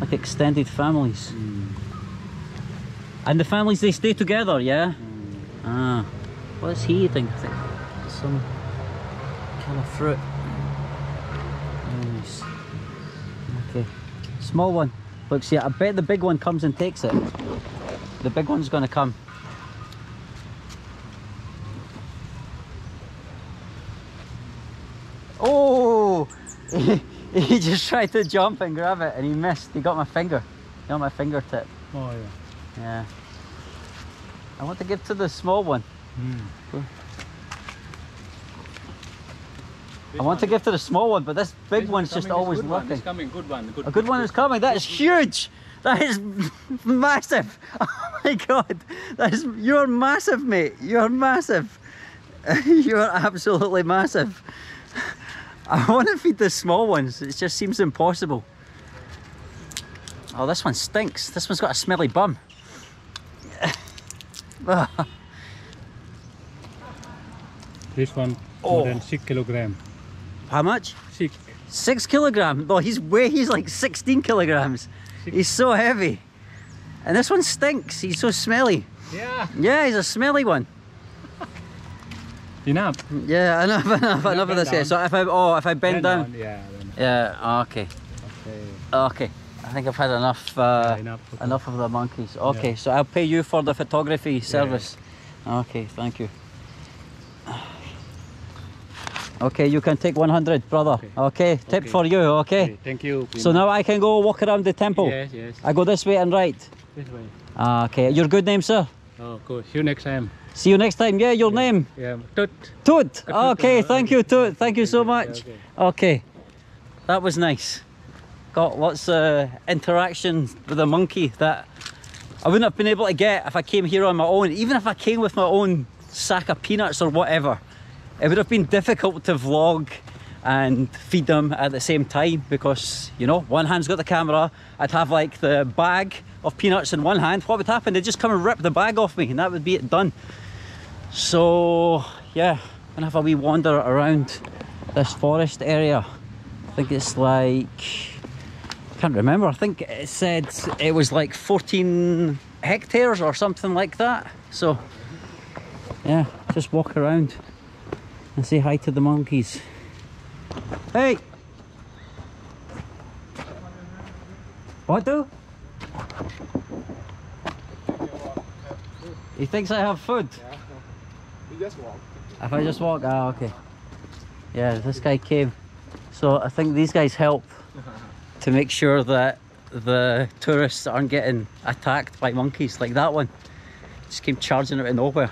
like extended families. Mm. And the families, they stay together, yeah? Mm. Ah, what is he eating? Some kind of fruit. Nice. Okay, small one. Look, see, I bet the big one comes and takes it. The big one's gonna come. Oh, he, he just tried to jump and grab it and he missed. He got my finger. He got my fingertip. Oh, yeah. Yeah. I want to give to the small one. Mm. I want to give to the small one, but this big this one's coming, just always good looking. One coming, good one, good, a good, good one is coming. That is huge. That is massive. Oh my God. That is, you're massive, mate. You're massive. You're absolutely massive. I want to feed the small ones. It just seems impossible. Oh, this one stinks. This one's got a smelly bum. This one, more oh. than six kilograms. How much? Six. Six kilograms? No, he's way, he's like sixteen kilograms. Six. He's so heavy. And this one stinks. He's so smelly. Yeah. Yeah, he's a smelly one. Enough. Yeah, enough, enough, enough of this. Yeah. So if I oh, if I bend, bend down, down. Yeah. Yeah. Okay. Okay. Okay. I think I've had enough. Uh, yeah, enough, enough of the monkeys. Okay. Yeah. So I'll pay you for the photography service. Yeah. Okay. Thank you. Okay, you can take one hundred, brother. Okay, okay. Tip okay. for you, okay? Okay. Thank you. Prima. So now I can go walk around the temple? Yes, yes. I go this way and right? This way. Ah, okay. Your good name, sir? Oh, cool. See you next time. See you next time. Yeah, your yeah. name? Yeah, Toot. Toot. Okay, thank you, Toot. Thank you so much. Okay. Okay. That was nice. Got lots of interaction with a monkey that I wouldn't have been able to get if I came here on my own. Even if I came with my own sack of peanuts or whatever, it would have been difficult to vlog and feed them at the same time because, you know, one hand's got the camera, I'd have like the bag of peanuts in one hand. What would happen? They'd just come and rip the bag off me and that would be it done. So, yeah, I'm gonna have a wee wander around this forest area. I think it's like, I can't remember, I think it said it was like fourteen hectares or something like that. So, yeah, just walk around and say hi to the monkeys. Hey! What do? He thinks I have food? Yeah. You just walk. If I just walk? Ah, okay. Yeah, this guy came. So I think these guys help to make sure that the tourists aren't getting attacked by monkeys like that one. Just came charging out of nowhere.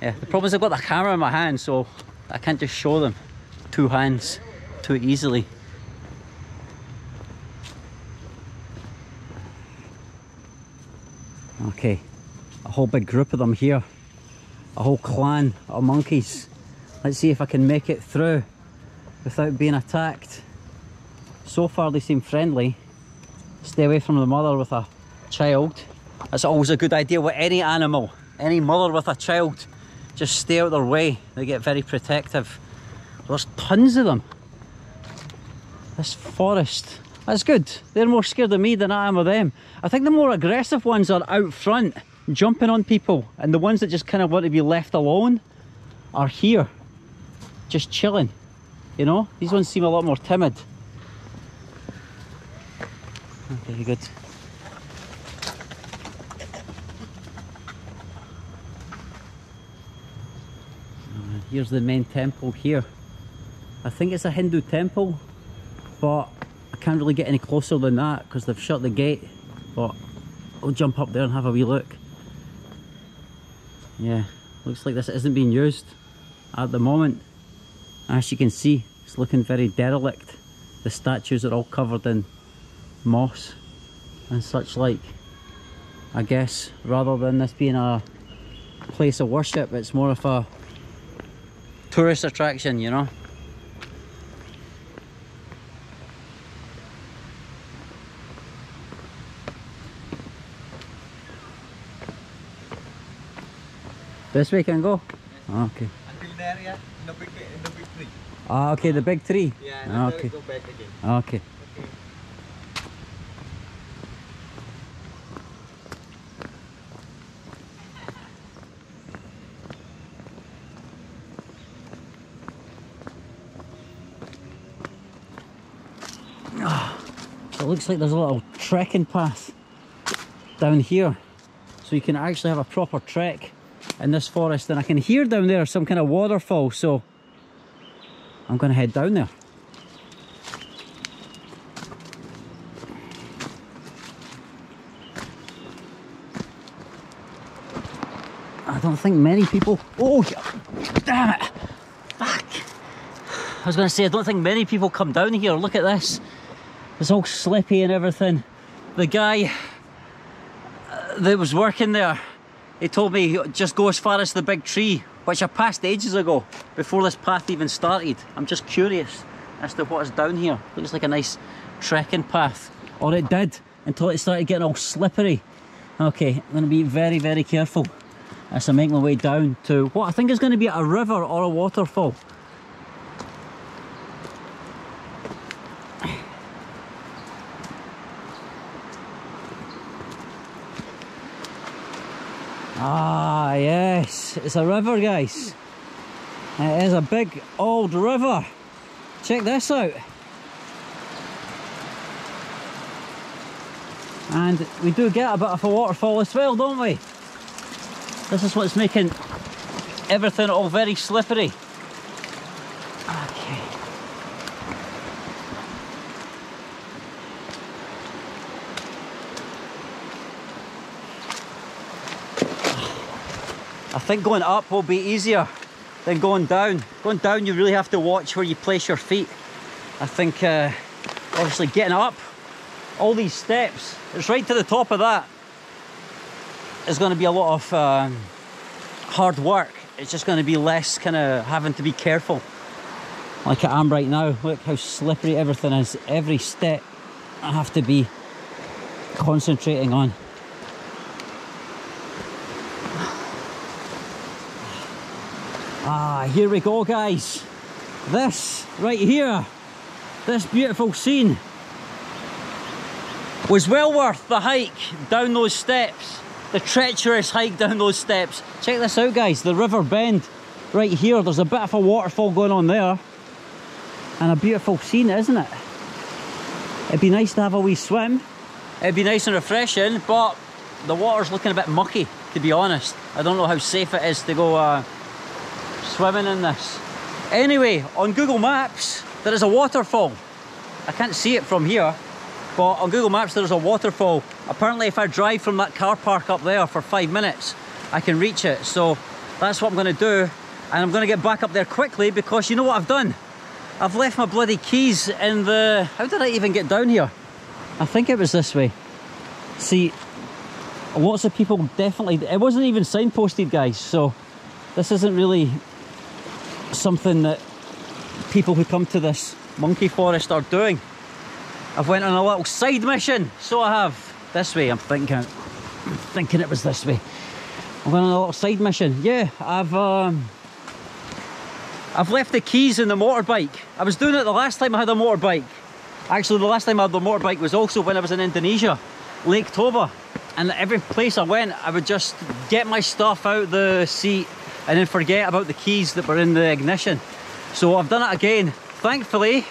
Yeah, the problem is I've got the camera in my hand, so I can't just show them two hands too easily. Okay, a whole big group of them here. A whole clan of monkeys. Let's see if I can make it through without being attacked. So far they seem friendly. Stay away from the mother with a child. That's always a good idea with any animal. Any mother with a child, just stay out their way. They get very protective. There's tons of them. This forest, that's good. They're more scared of me than I am of them. I think the more aggressive ones are out front, jumping on people. And the ones that just kind of want to be left alone are here, just chilling. You know, these ones seem a lot more timid. Very good. Here's the main temple here. I think it's a Hindu temple, but I can't really get any closer than that because they've shut the gate. But I'll jump up there and have a wee look. Yeah, looks like this isn't being used at the moment. As you can see, it's looking very derelict. The statues are all covered in moss and such like. I guess rather than this being a place of worship, it's more of a tourist attraction, you know. This way can go? Yes. Okay. Until there, yeah, in the big, in the big tree. Ah, okay, the big tree? Yeah, and ah, okay. Go back again. Okay. Okay. It looks like there's a little trekking path down here, so you can actually have a proper trek in this forest. And I can hear down there some kind of waterfall, so I'm going to head down there. I don't think many people... Oh, damn it! Fuck! I was going to say, I don't think many people come down here. Look at this. It's all slippy and everything. The guy that was working there, he told me just go as far as the big tree, which I passed ages ago, before this path even started. I'm just curious as to what is down here. Looks like a nice trekking path. Or it did, until it started getting all slippery. Okay, I'm going to be very, very careful as I make my way down to what I think is going to be a river or a waterfall. Ah yes, it's a river, guys. It is a big old river. Check this out. And we do get a bit of a waterfall as well, don't we? This is what's making everything all very slippery. Okay. I think going up will be easier than going down. Going down, you really have to watch where you place your feet. I think, uh, obviously, getting up, all these steps, it's right to the top of that. It's going to be a lot of um, hard work. It's just going to be less kind of having to be careful, like I am right now. Look how slippery everything is. Every step I have to be concentrating on. Ah, here we go, guys. This right here, this beautiful scene, was well worth the hike down those steps. The treacherous hike down those steps. Check this out, guys, the river bend right here. There's a bit of a waterfall going on there. And a beautiful scene, isn't it? It'd be nice to have a wee swim. It'd be nice and refreshing, but the water's looking a bit mucky, to be honest. I don't know how safe it is to go uh, swimming in this. Anyway, on Google Maps, there is a waterfall. I can't see it from here, but on Google Maps there's a waterfall. Apparently if I drive from that car park up there for five minutes, I can reach it. So that's what I'm gonna do. And I'm gonna get back up there quickly because you know what I've done? I've left my bloody keys in the... How did I even get down here? I think it was this way. See, lots of people definitely... It wasn't even signposted, guys, so this isn't really something that people who come to this monkey forest are doing. I've went on a little side mission, so I have. This way, I'm thinking. I'm thinking it was this way. I went on a little side mission. Yeah, I've um, I've left the keys in the motorbike. I was doing it the last time I had a motorbike. Actually, the last time I had the motorbike was also when I was in Indonesia, Lake Toba. And every place I went, I would just get my stuff out the seat and then forget about the keys that were in the ignition. So I've done it again. Thankfully,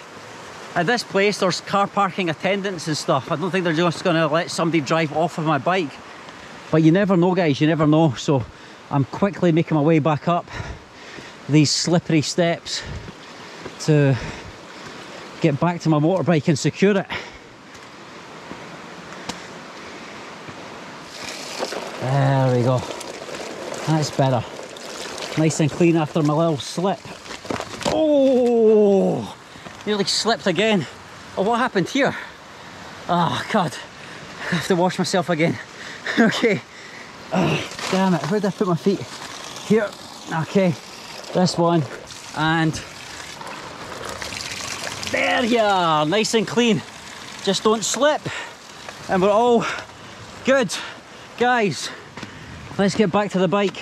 at this place there's car parking attendants and stuff. I don't think they're just going to let somebody drive off of my bike. But you never know, guys, you never know. So I'm quickly making my way back up these slippery steps to get back to my motorbike and secure it. There we go. That's better. Nice and clean after my little slip. Oh! Nearly slipped again. Oh, what happened here? Oh, God. I have to wash myself again. Okay. Oh, damn it. Where did I put my feet? Here. Okay. This one. And there you are. Nice and clean. Just don't slip. And we're all good. Guys, let's get back to the bike.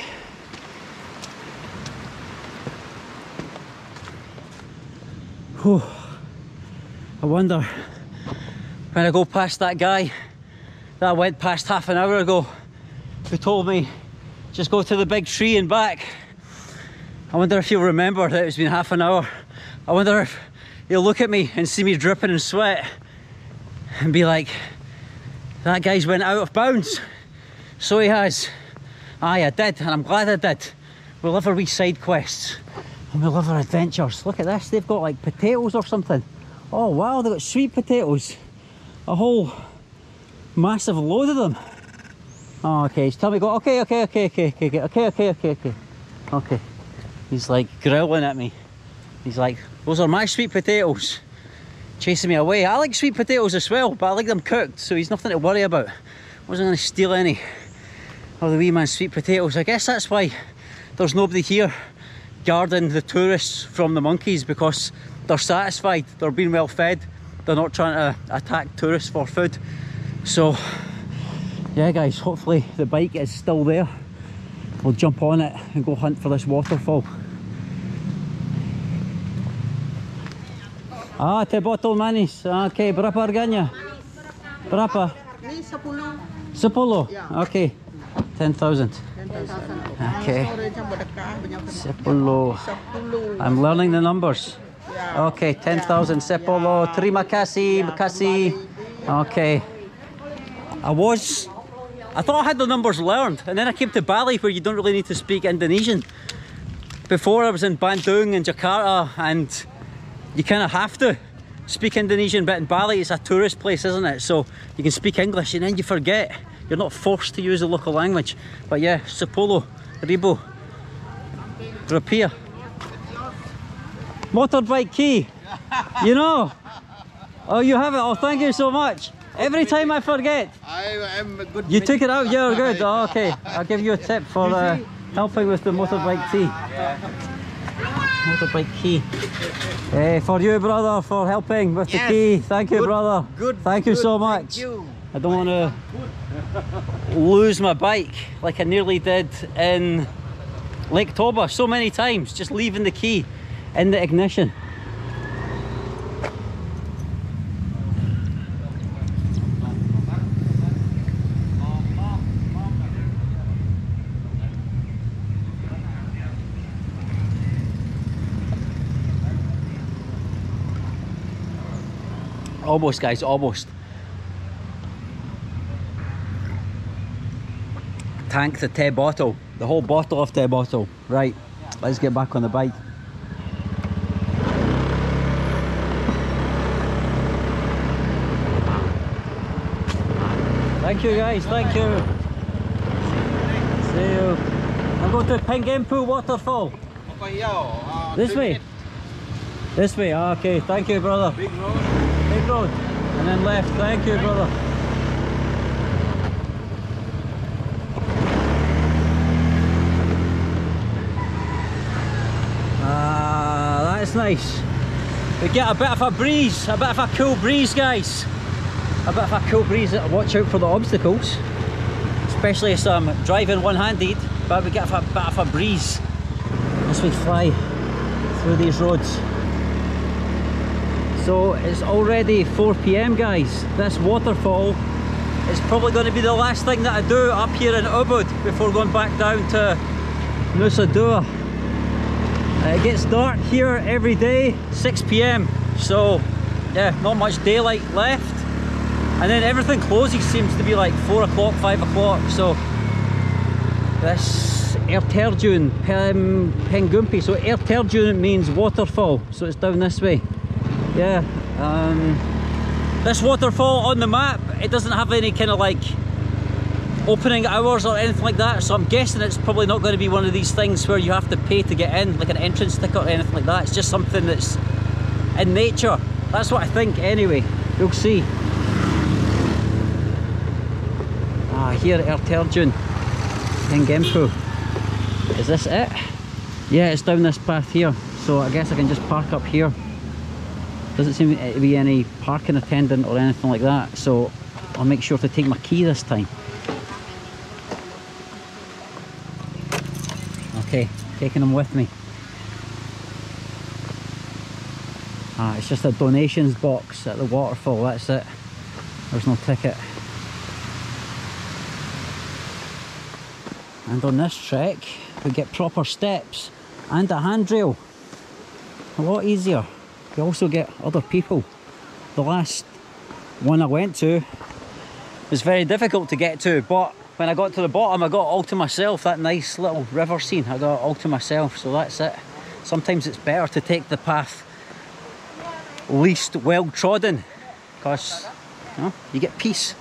Whew. I wonder when I go past that guy that I went past half an hour ago who told me just go to the big tree and back. I wonder if he'll remember that it's been half an hour. I wonder if he'll look at me and see me dripping in sweat and be like, that guy's went out of bounds. So he has. Aye, I did, and I'm glad I did. We'll have our wee side quests. And we love our adventures. Look at this, they've got like potatoes or something. Oh wow, they've got sweet potatoes. A whole massive load of them. Oh, okay, he's telling me, go, okay, okay, okay, okay, okay, okay, okay, okay, okay, okay. Okay. He's like growling at me. He's like, those are my sweet potatoes. Chasing me away. I like sweet potatoes as well, but I like them cooked, so he's nothing to worry about. I wasn't going to steal any of the wee man's sweet potatoes. I guess that's why there's nobody here guarding the tourists from the monkeys, because they're satisfied, they're being well fed, they're not trying to attack tourists for food. So yeah, guys, hopefully the bike is still there. We'll jump on it and go hunt for this waterfall. Ah, te botol manis. Okay, berapa harganya? Berapa? Ini sepuluh. Sepuluh? Okay. ten thousand. Okay. Sepuluh. I'm learning the numbers. Okay, ten thousand sepuluh. Terima kasih, makasih. Okay. I was, I thought I had the numbers learned, and then I came to Bali where you don't really need to speak Indonesian. Before I was in Bandung and Jakarta, and you kind of have to speak Indonesian, but in Bali it's a tourist place, isn't it? So you can speak English and then you forget. You're not forced to use the local language. But yeah, Sepuluh, Ribu, Rupiah. Motorbike key, you know. Oh, you have it. Oh, thank you so much. Every time I forget. I am a good. You took it out. You're good. Oh, okay, I'll give you a tip for uh, helping with the motorbike key. Motorbike key. Hey, for you, brother, for helping with yes. the key. Thank you, good, brother. Good. Thank you good, so much. You. I don't want to lose my bike like I nearly did in Lake Toba so many times, just leaving the key in the ignition. Almost, guys, almost. Tank the te bottle, the whole bottle of te bottle. Right, let's get back on the bike. Thank you, guys, thank you. See you. I'm going to Pengempu Waterfall. This way? This way, ah, okay, thank you, brother. Big road. Big road, and then left. Thank you, brother. Ah, that's nice. We get a bit of a breeze, a bit of a cool breeze, guys. A bit of a cool breeze. Watch out for the obstacles, especially as I'm driving one-handed. But we get a bit of a breeze as we fly through these roads. So it's already four p m guys. This waterfall is probably going to be the last thing that I do up here in Ubud before going back down to Nusa Dua. It gets dark here every day, six p m So yeah, not much daylight left. And then everything closes, seems to be like four o'clock, five o'clock. So this Air Terjun Pengempu. So Air Terjun means waterfall. So it's down this way. Yeah, um, this waterfall on the map, it doesn't have any kind of like opening hours or anything like that, so I'm guessing it's probably not going to be one of these things where you have to pay to get in, like an entrance ticket or anything like that. It's just something that's in nature. That's what I think anyway. We'll see. Ah, here at Air Terjun Pengempu. Is this it? Yeah, it's down this path here, so I guess I can just park up here. Doesn't seem to be any parking attendant or anything like that, so I'll make sure to take my key this time. Okay, taking them with me. Ah, it's just a donations box at the waterfall, that's it. There's no ticket. And on this trek, we get proper steps and a handrail. A lot easier. You also get other people. The last one I went to was very difficult to get to, but when I got to the bottom I got all to myself, that nice little river scene, I got all to myself, so that's it. Sometimes it's better to take the path least well trodden, because you know, you get peace.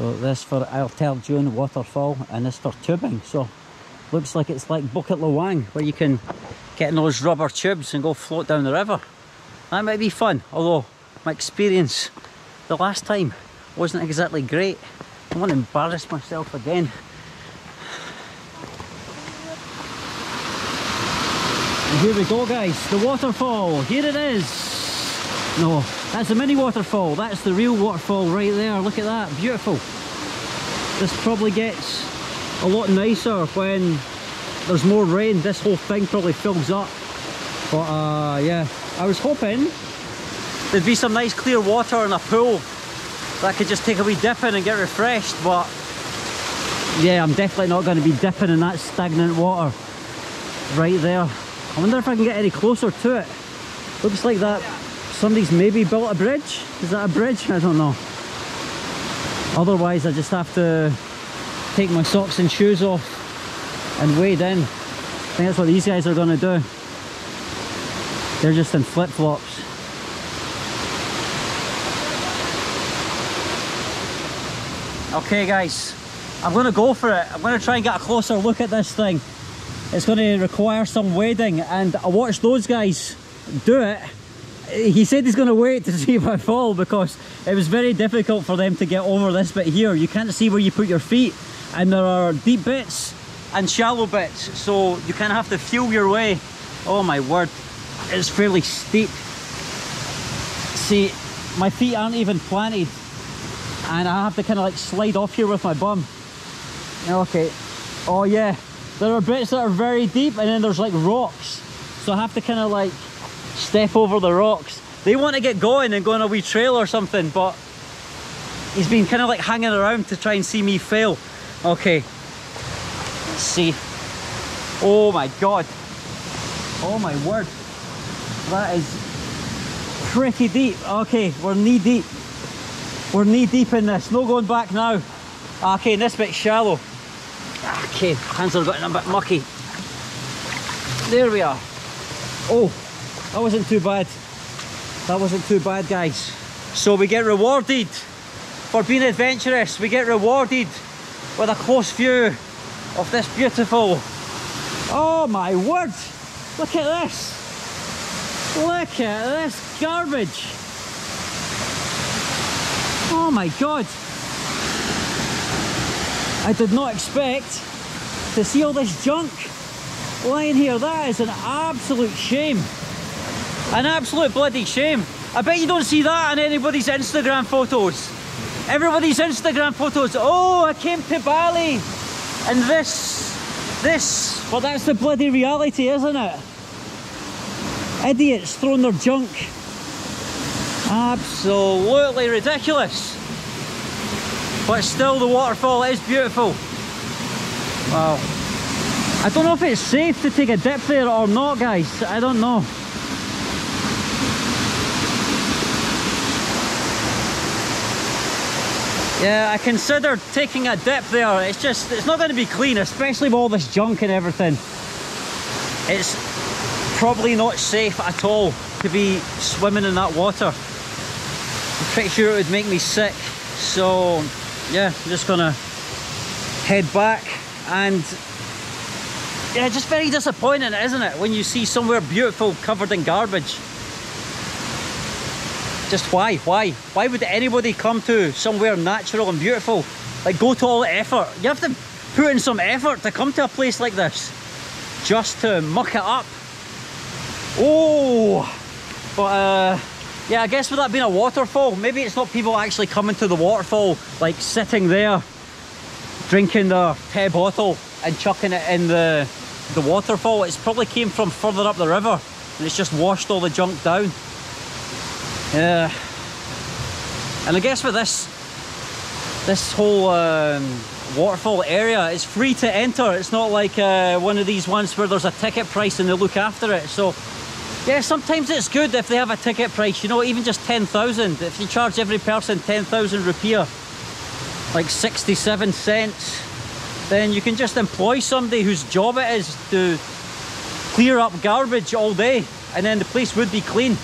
So this for Air Terjun Waterfall, and this for tubing, so looks like it's like Bukit Luwang, where you can get in those rubber tubes and go float down the river. That might be fun, although my experience the last time wasn't exactly great. I don't want to embarrass myself again. And here we go, guys, the waterfall, here it is. No, that's a mini waterfall, that's the real waterfall right there, look at that, beautiful. This probably gets a lot nicer when there's more rain, this whole thing probably fills up. But uh, yeah, I was hoping There'd be some nice clear water and a pool that I could just take a wee dip in and get refreshed, but yeah, I'm definitely not going to be dipping in that stagnant water right there. I wonder if I can get any closer to it. Looks like that somebody's maybe built a bridge. Is that a bridge? I don't know. Otherwise I just have to take my socks and shoes off and wade in. I think that's what these guys are going to do. They're just in flip-flops. Okay guys, I'm going to go for it. I'm going to try and get a closer look at this thing. It's going to require some wading, and I watched those guys do it. He said he's going to wait to see if I fall, because it was very difficult for them to get over this bit here. You can't see where you put your feet, and there are deep bits and shallow bits, so you kind of have to feel your way. Oh my word, it's fairly steep. See, my feet aren't even planted, and I have to kind of like slide off here with my bum. Okay, oh yeah, there are bits that are very deep, and then there's like rocks, so I have to kind of like step over the rocks. They want to get going and go on a wee trail or something, but he's been kind of like hanging around to try and see me fail. Okay, let's see. Oh my god, oh my word, that is pretty deep. Okay, we're knee deep. We're knee deep in this, no going back now. Okay, and this bit's shallow. Okay, hands are getting a bit mucky. There we are. Oh, that wasn't too bad. That wasn't too bad, guys. So we get rewarded for being adventurous. We get rewarded with a close view of this beautiful... Oh my word! Look at this! Look at this garbage! Oh my god! I did not expect to see all this junk lying here. That is an absolute shame. An absolute bloody shame. I bet you don't see that on anybody's Instagram photos. Everybody's Instagram photos. Oh, I came to Bali and this, this. Well, that's the bloody reality, isn't it? Idiots throwing their junk. Absolutely ridiculous. But still, the waterfall is beautiful. Wow. I don't know if it's safe to take a dip there or not, guys. I don't know. Yeah, I considered taking a dip there. It's just, it's not going to be clean, especially with all this junk and everything. It's probably not safe at all to be swimming in that water. I'm pretty sure it would make me sick, so yeah, I'm just gonna head back. And yeah, just very disappointing, isn't it, when you see somewhere beautiful covered in garbage. Just why, why, why would anybody come to somewhere natural and beautiful? Like, go to all the effort. You have to put in some effort to come to a place like this, just to muck it up. Oh, but uh, yeah, I guess with that being a waterfall, maybe it's not people actually coming to the waterfall, like sitting there, drinking their teh bottle and chucking it in the, the waterfall. It's probably came from further up the river, and it's just washed all the junk down. Yeah, and I guess with this, this whole um, waterfall area, it's free to enter. It's not like uh, one of these ones where there's a ticket price and they look after it. So yeah, sometimes it's good if they have a ticket price, you know, even just ten thousand. If you charge every person ten thousand rupiah, like sixty-seven cents, then you can just employ somebody whose job it is to clear up garbage all day, and then the place would be clean.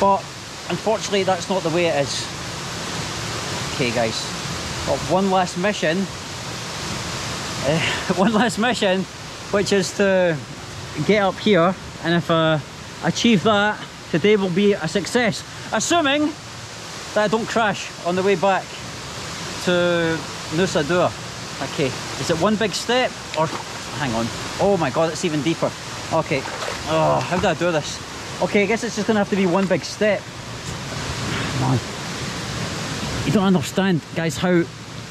But unfortunately, that's not the way it is. Okay guys, got one last mission. Uh, one last mission, which is to get up here. And if I achieve that, today will be a success. Assuming that I don't crash on the way back to Nusa Dua. Okay, is it one big step or... Hang on. Oh my god, it's even deeper. Okay. Oh, how do I do this? Okay, I guess it's just going to have to be one big step. Come on. You don't understand, guys, how...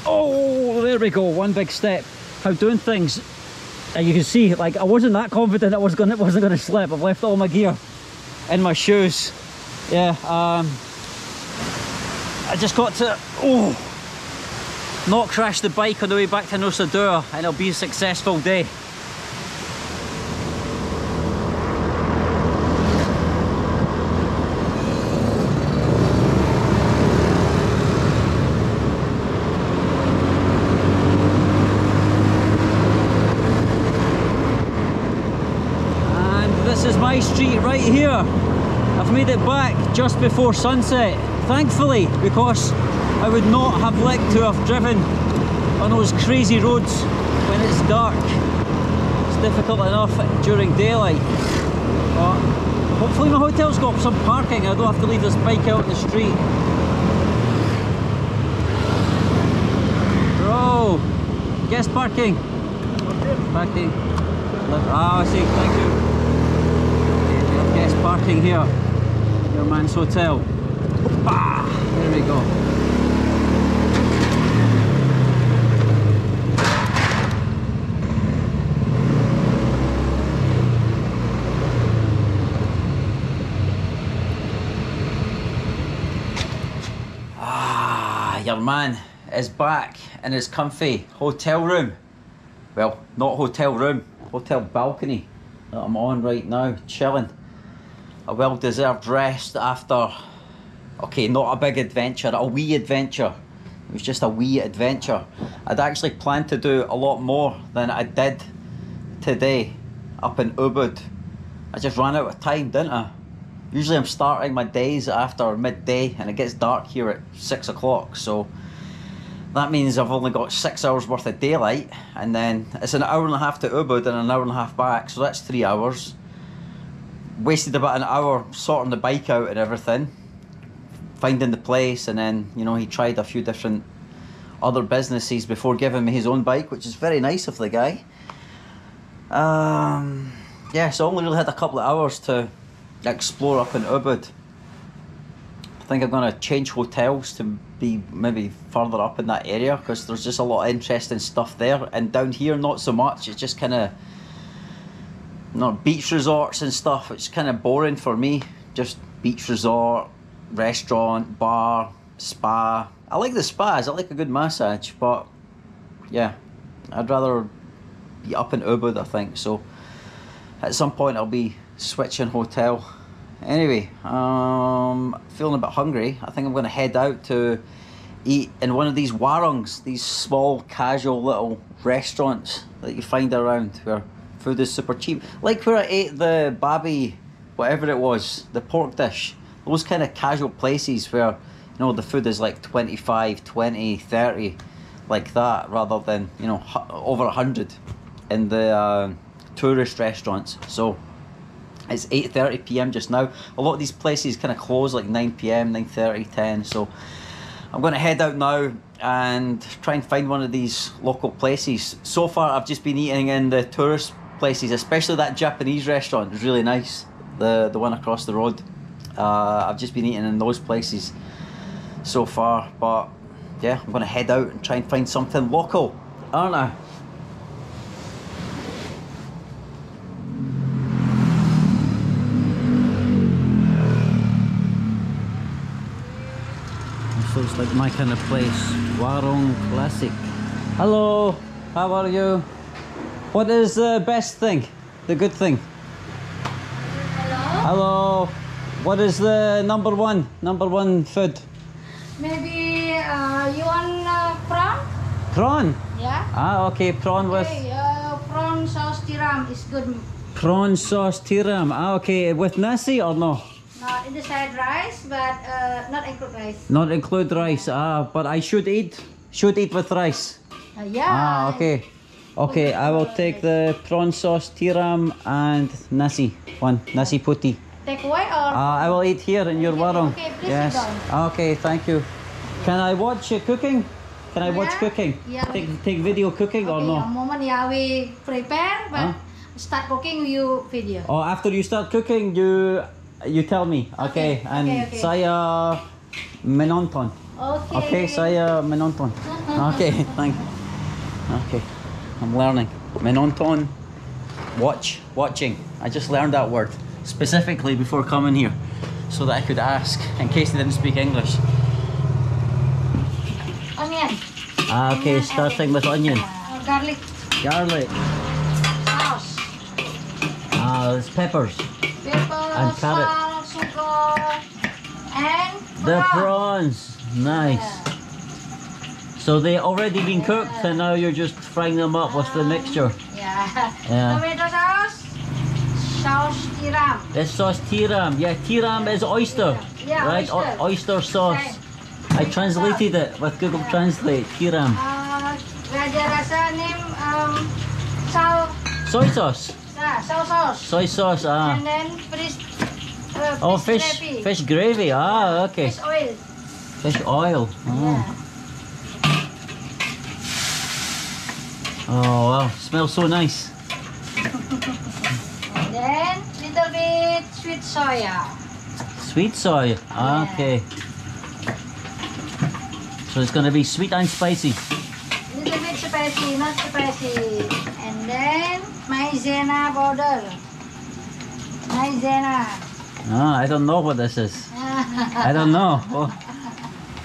Oh, there we go, one big step. How doing things... And you can see, like, I wasn't that confident I was gonna, wasn't going to slip. I've left all my gear in my shoes. yeah, um, I just got to oh, not crash the bike on the way back to Nusa Dua, and it'll be a successful day. Street right here. I've made it back just before sunset, thankfully, because I would not have liked to have driven on those crazy roads when it's dark. It's difficult enough during daylight, but hopefully my hotel's got some parking. I don't have to leave this bike out in the street. Bro, guest parking. Parking. Ah, I see, thank you. Parking here, your man's hotel. Bah, there we go. Ah, your man is back in his comfy hotel room. Well, not hotel room, hotel balcony that I'm on right now, chilling. A well-deserved rest after, okay, not a big adventure, a wee adventure. It was just a wee adventure. I'd actually planned to do a lot more than I did today up in Ubud. I just ran out of time, didn't I? Usually I'm starting my days after midday and it gets dark here at six o'clock, so that means I've only got six hours worth of daylight, and then it's an hour and a half to Ubud and an hour and a half back, so that's three hours. Wasted about an hour sorting the bike out and everything, finding the place, and then, you know, he tried a few different other businesses before giving me his own bike, which is very nice of the guy. Um, yeah, so I only really had a couple of hours to explore up in Ubud. I think I'm going to change hotels to be maybe further up in that area, because there's just a lot of interesting stuff there, and down here not so much. It's just kind of not beach resorts and stuff. It's kind of boring for me. Just beach resort, restaurant, bar, spa. I like the spas, I like a good massage, but yeah, I'd rather be up in Ubud, I think. So at some point I'll be switching hotel. Anyway, um, feeling a bit hungry. I think I'm going to head out to eat in one of these warongs, these small casual little restaurants that you find around where food is super cheap, like where I ate the babi, whatever it was, the pork dish. Those kind of casual places where, you know, the food is like twenty-five, twenty, thirty, like that, rather than, you know, over a hundred in the uh, tourist restaurants. So it's eight thirty p m just now. A lot of these places kind of close like nine p m, nine thirty, ten, so I'm going to head out now and try and find one of these local places. So far I've just been eating in the tourist places, especially that Japanese restaurant. It was really nice, the the one across the road. uh, I've just been eating in those places so far, but yeah, I'm gonna head out and try and find something local, aren't I? This looks like my kind of place, Warong Classic. Hello, how are you? What is the best thing? The good thing? Hello? Hello. What is the number one? Number one food? Maybe uh, you want uh, prawn? Prawn? Yeah. Ah, okay, prawn okay, with... Uh, prawn sauce tiram is good. Prawn sauce tiram. Ah, okay. With nasi or no? No, in the side rice, but uh, not include rice. Not include rice. Ah, but I should eat? Should eat with rice? Uh, yeah. Ah, okay. Okay, I will take the prawn sauce tiram and nasi one, nasi putih. Take away or? Uh, I will eat here in your warung. Okay, please yes. sit down. Okay, thank you. Can I watch uh, cooking? Can I watch yeah. cooking? Yeah. Take, take video cooking okay, or no? Okay, moment, yeah, we prepare, but huh? start cooking, you video. Oh, after you start cooking, you you tell me. Okay, okay. and okay, okay. saya menonton. Okay. Okay, saya menonton. Okay, thank you. Okay. I'm learning. Menonton, watch, watching. I just learned that word specifically before coming here. so that I could ask in case they didn't speak English. Onion. Ah, okay, onion, starting onion. with onion. Uh, garlic. Garlic. Sauce. Ah, there's peppers. Pepper, and carrot. Salt, sugar, and prawns. The prawns. Nice. Yeah. So they already been cooked, yeah. and now you're just frying them up with the mixture. Yeah. yeah. Tomato sauce, sauce tiram. It's sauce tiram. Yeah, tiram is oyster, yeah, right? Oyster, o oyster sauce. Same. I translated it with Google yeah. Translate. Tiram. Uh, Raja rasa name um, soy. Soy sauce. Yeah, soy sauce. Soy sauce. Ah. And then fish. Uh, fish oh, fish. Gravy. Fish gravy. Ah, okay. Fish oil. Fish oil. Oh. Yeah. Oh wow, smells so nice. And then little bit sweet soya. Sweet soy, yeah. okay. So it's gonna be sweet and spicy. Little bit spicy, not spicy. And then maizena powder. Maizena. Ah, I don't know what this is. I don't know.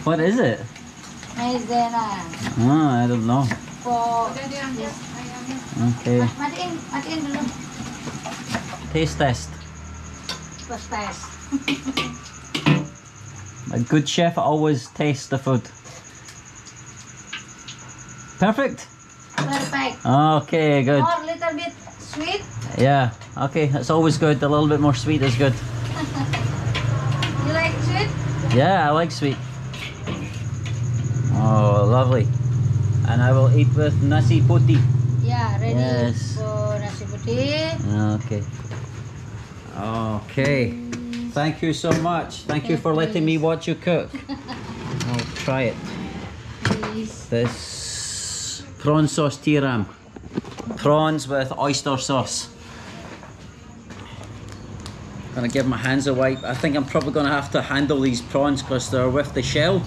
What is it? Maizena. Ah, I don't know. Okay. Taste test. A good chef always tastes the food. Perfect? Perfect. Okay, good. Or a little bit sweet. Yeah, okay, that's always good. A little bit more sweet is good. You like sweet? Yeah, I like sweet. Oh, lovely. And I will eat with nasi putih. Yeah, ready yes. for nasi putih. Okay. Okay. Mm. Thank you so much. Thank you for letting me watch you cook. I'll try it. Please. This prawn sauce tiram. Prawns with oyster sauce. I'm gonna give my hands a wipe. I think I'm probably gonna have to handle these prawns because they're with the shell.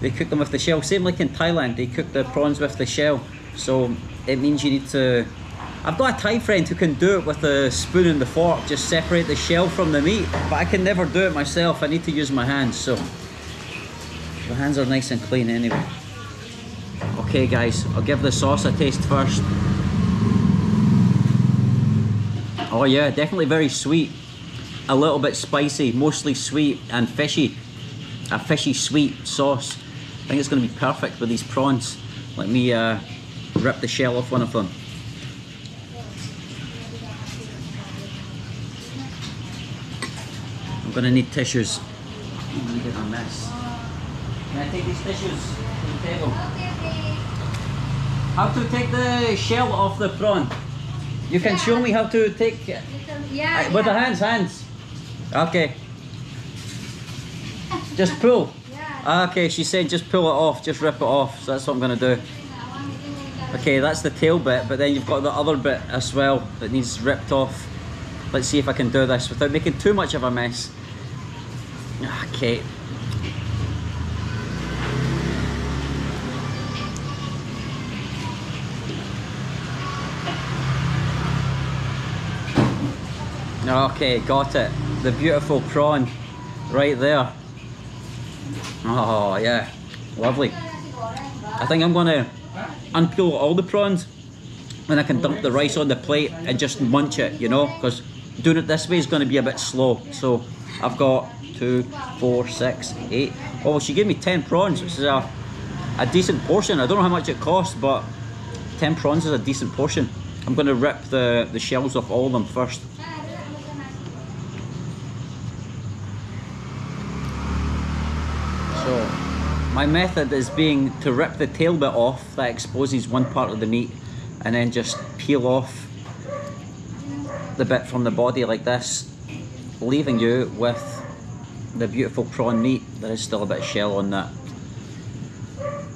They cook them with the shell, same like in Thailand, they cook the prawns with the shell. So it means you need to... I've got a Thai friend who can do it with a spoon and the fork, just separate the shell from the meat, but I can never do it myself, I need to use my hands, so... My hands are nice and clean anyway. Okay guys, I'll give the sauce a taste first. Oh yeah, definitely very sweet. A little bit spicy, mostly sweet and fishy. A fishy sweet sauce. I think it's going to be perfect with these prawns. Let me uh, rip the shell off one of them. I'm going to need tissues. I'm going to get a mess. Can I take these tissues to the table? How to take the shell off the prawn? You can yeah. show me how to take it. Yeah, with yeah. the hands, hands. Okay. Just pull? Yeah. Okay, she's saying just pull it off, just rip it off. So that's what I'm going to do. Okay, that's the tail bit, but then you've got the other bit as well that needs ripped off. Let's see if I can do this without making too much of a mess. Okay. Okay, got it. The beautiful prawn right there. Oh yeah, lovely. I think I'm gonna unpeel all the prawns and I can dump the rice on the plate and just munch it, you know, because doing it this way is gonna be a bit slow. So I've got two, four, six, eight. Oh, she gave me ten prawns, which is a, a decent portion. I don't know how much it costs, but ten prawns is a decent portion. I'm gonna rip the, the shells off all of them first. My method is being to rip the tail bit off that exposes one part of the meat and then just peel off the bit from the body like this, leaving you with the beautiful prawn meat. There is still a bit of shell on that.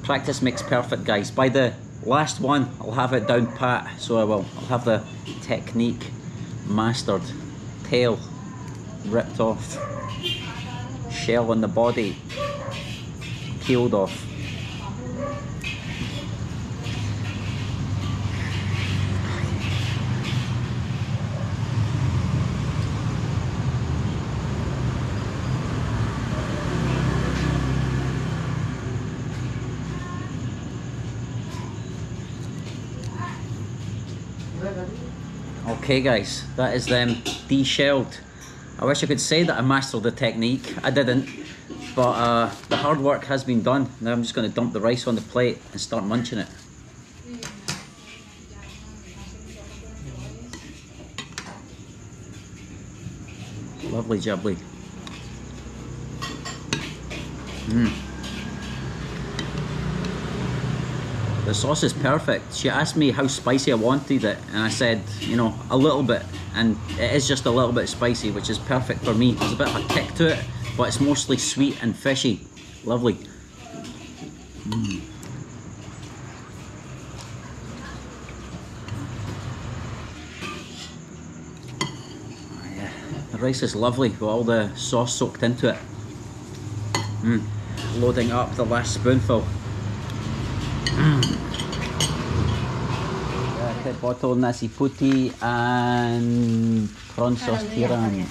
Practice makes perfect, guys. By the last one I'll have it down pat, so I will. I'll have the technique mastered. Tail ripped off, shell on the body. Peeled off. Okay guys, that is them de-shelled. I wish I could say that I mastered the technique. I didn't, but uh, the hard work has been done. Now I'm just going to dump the rice on the plate and start munching it. Lovely jubbly. Mm. The sauce is perfect. She asked me how spicy I wanted it, and I said, you know, a little bit, and it is just a little bit spicy, which is perfect for me. There's a bit of a kick to it, but it's mostly sweet and fishy. Lovely. Mm. Oh, yeah. The rice is lovely with all the sauce soaked into it. Mm. Loading up the last spoonful. Mm. Botol nasi putih and prawn sauce tiram.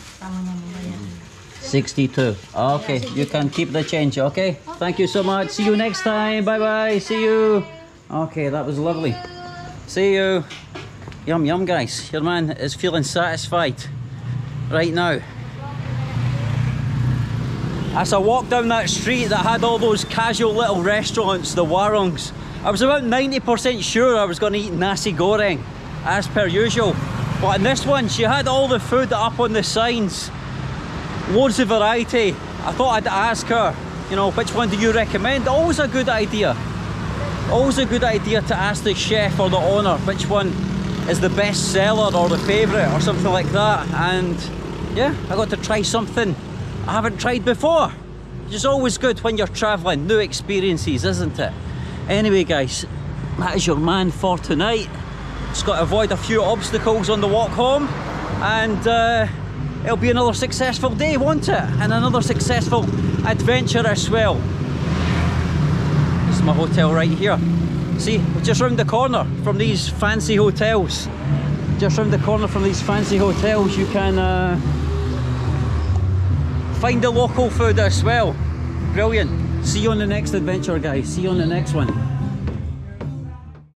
sixty-two. Okay, you can keep the change, okay? Thank you so much. See you next time. Bye-bye. See you. Okay, that was lovely. See you. Yum, yum, guys. Your man is feeling satisfied right now. As I walked down that street that had all those casual little restaurants, the Warongs, I was about ninety percent sure I was going to eat nasi goreng, as per usual. But in this one, she had all the food up on the signs. Loads of variety. I thought I'd ask her, you know, which one do you recommend? Always a good idea. Always a good idea to ask the chef or the owner which one is the best seller or the favourite or something like that. And yeah, I got to try something I haven't tried before. It's always good when you're travelling, new experiences, isn't it? Anyway guys, that is your man for tonight. Just got to avoid a few obstacles on the walk home, and uh, it'll be another successful day, won't it? And another successful adventure as well. This is my hotel right here. See, we're just round the corner from these fancy hotels. Just round the corner from these fancy hotels you can uh, find the local food as well. Brilliant. See you on the next adventure, guys. See you on the next one.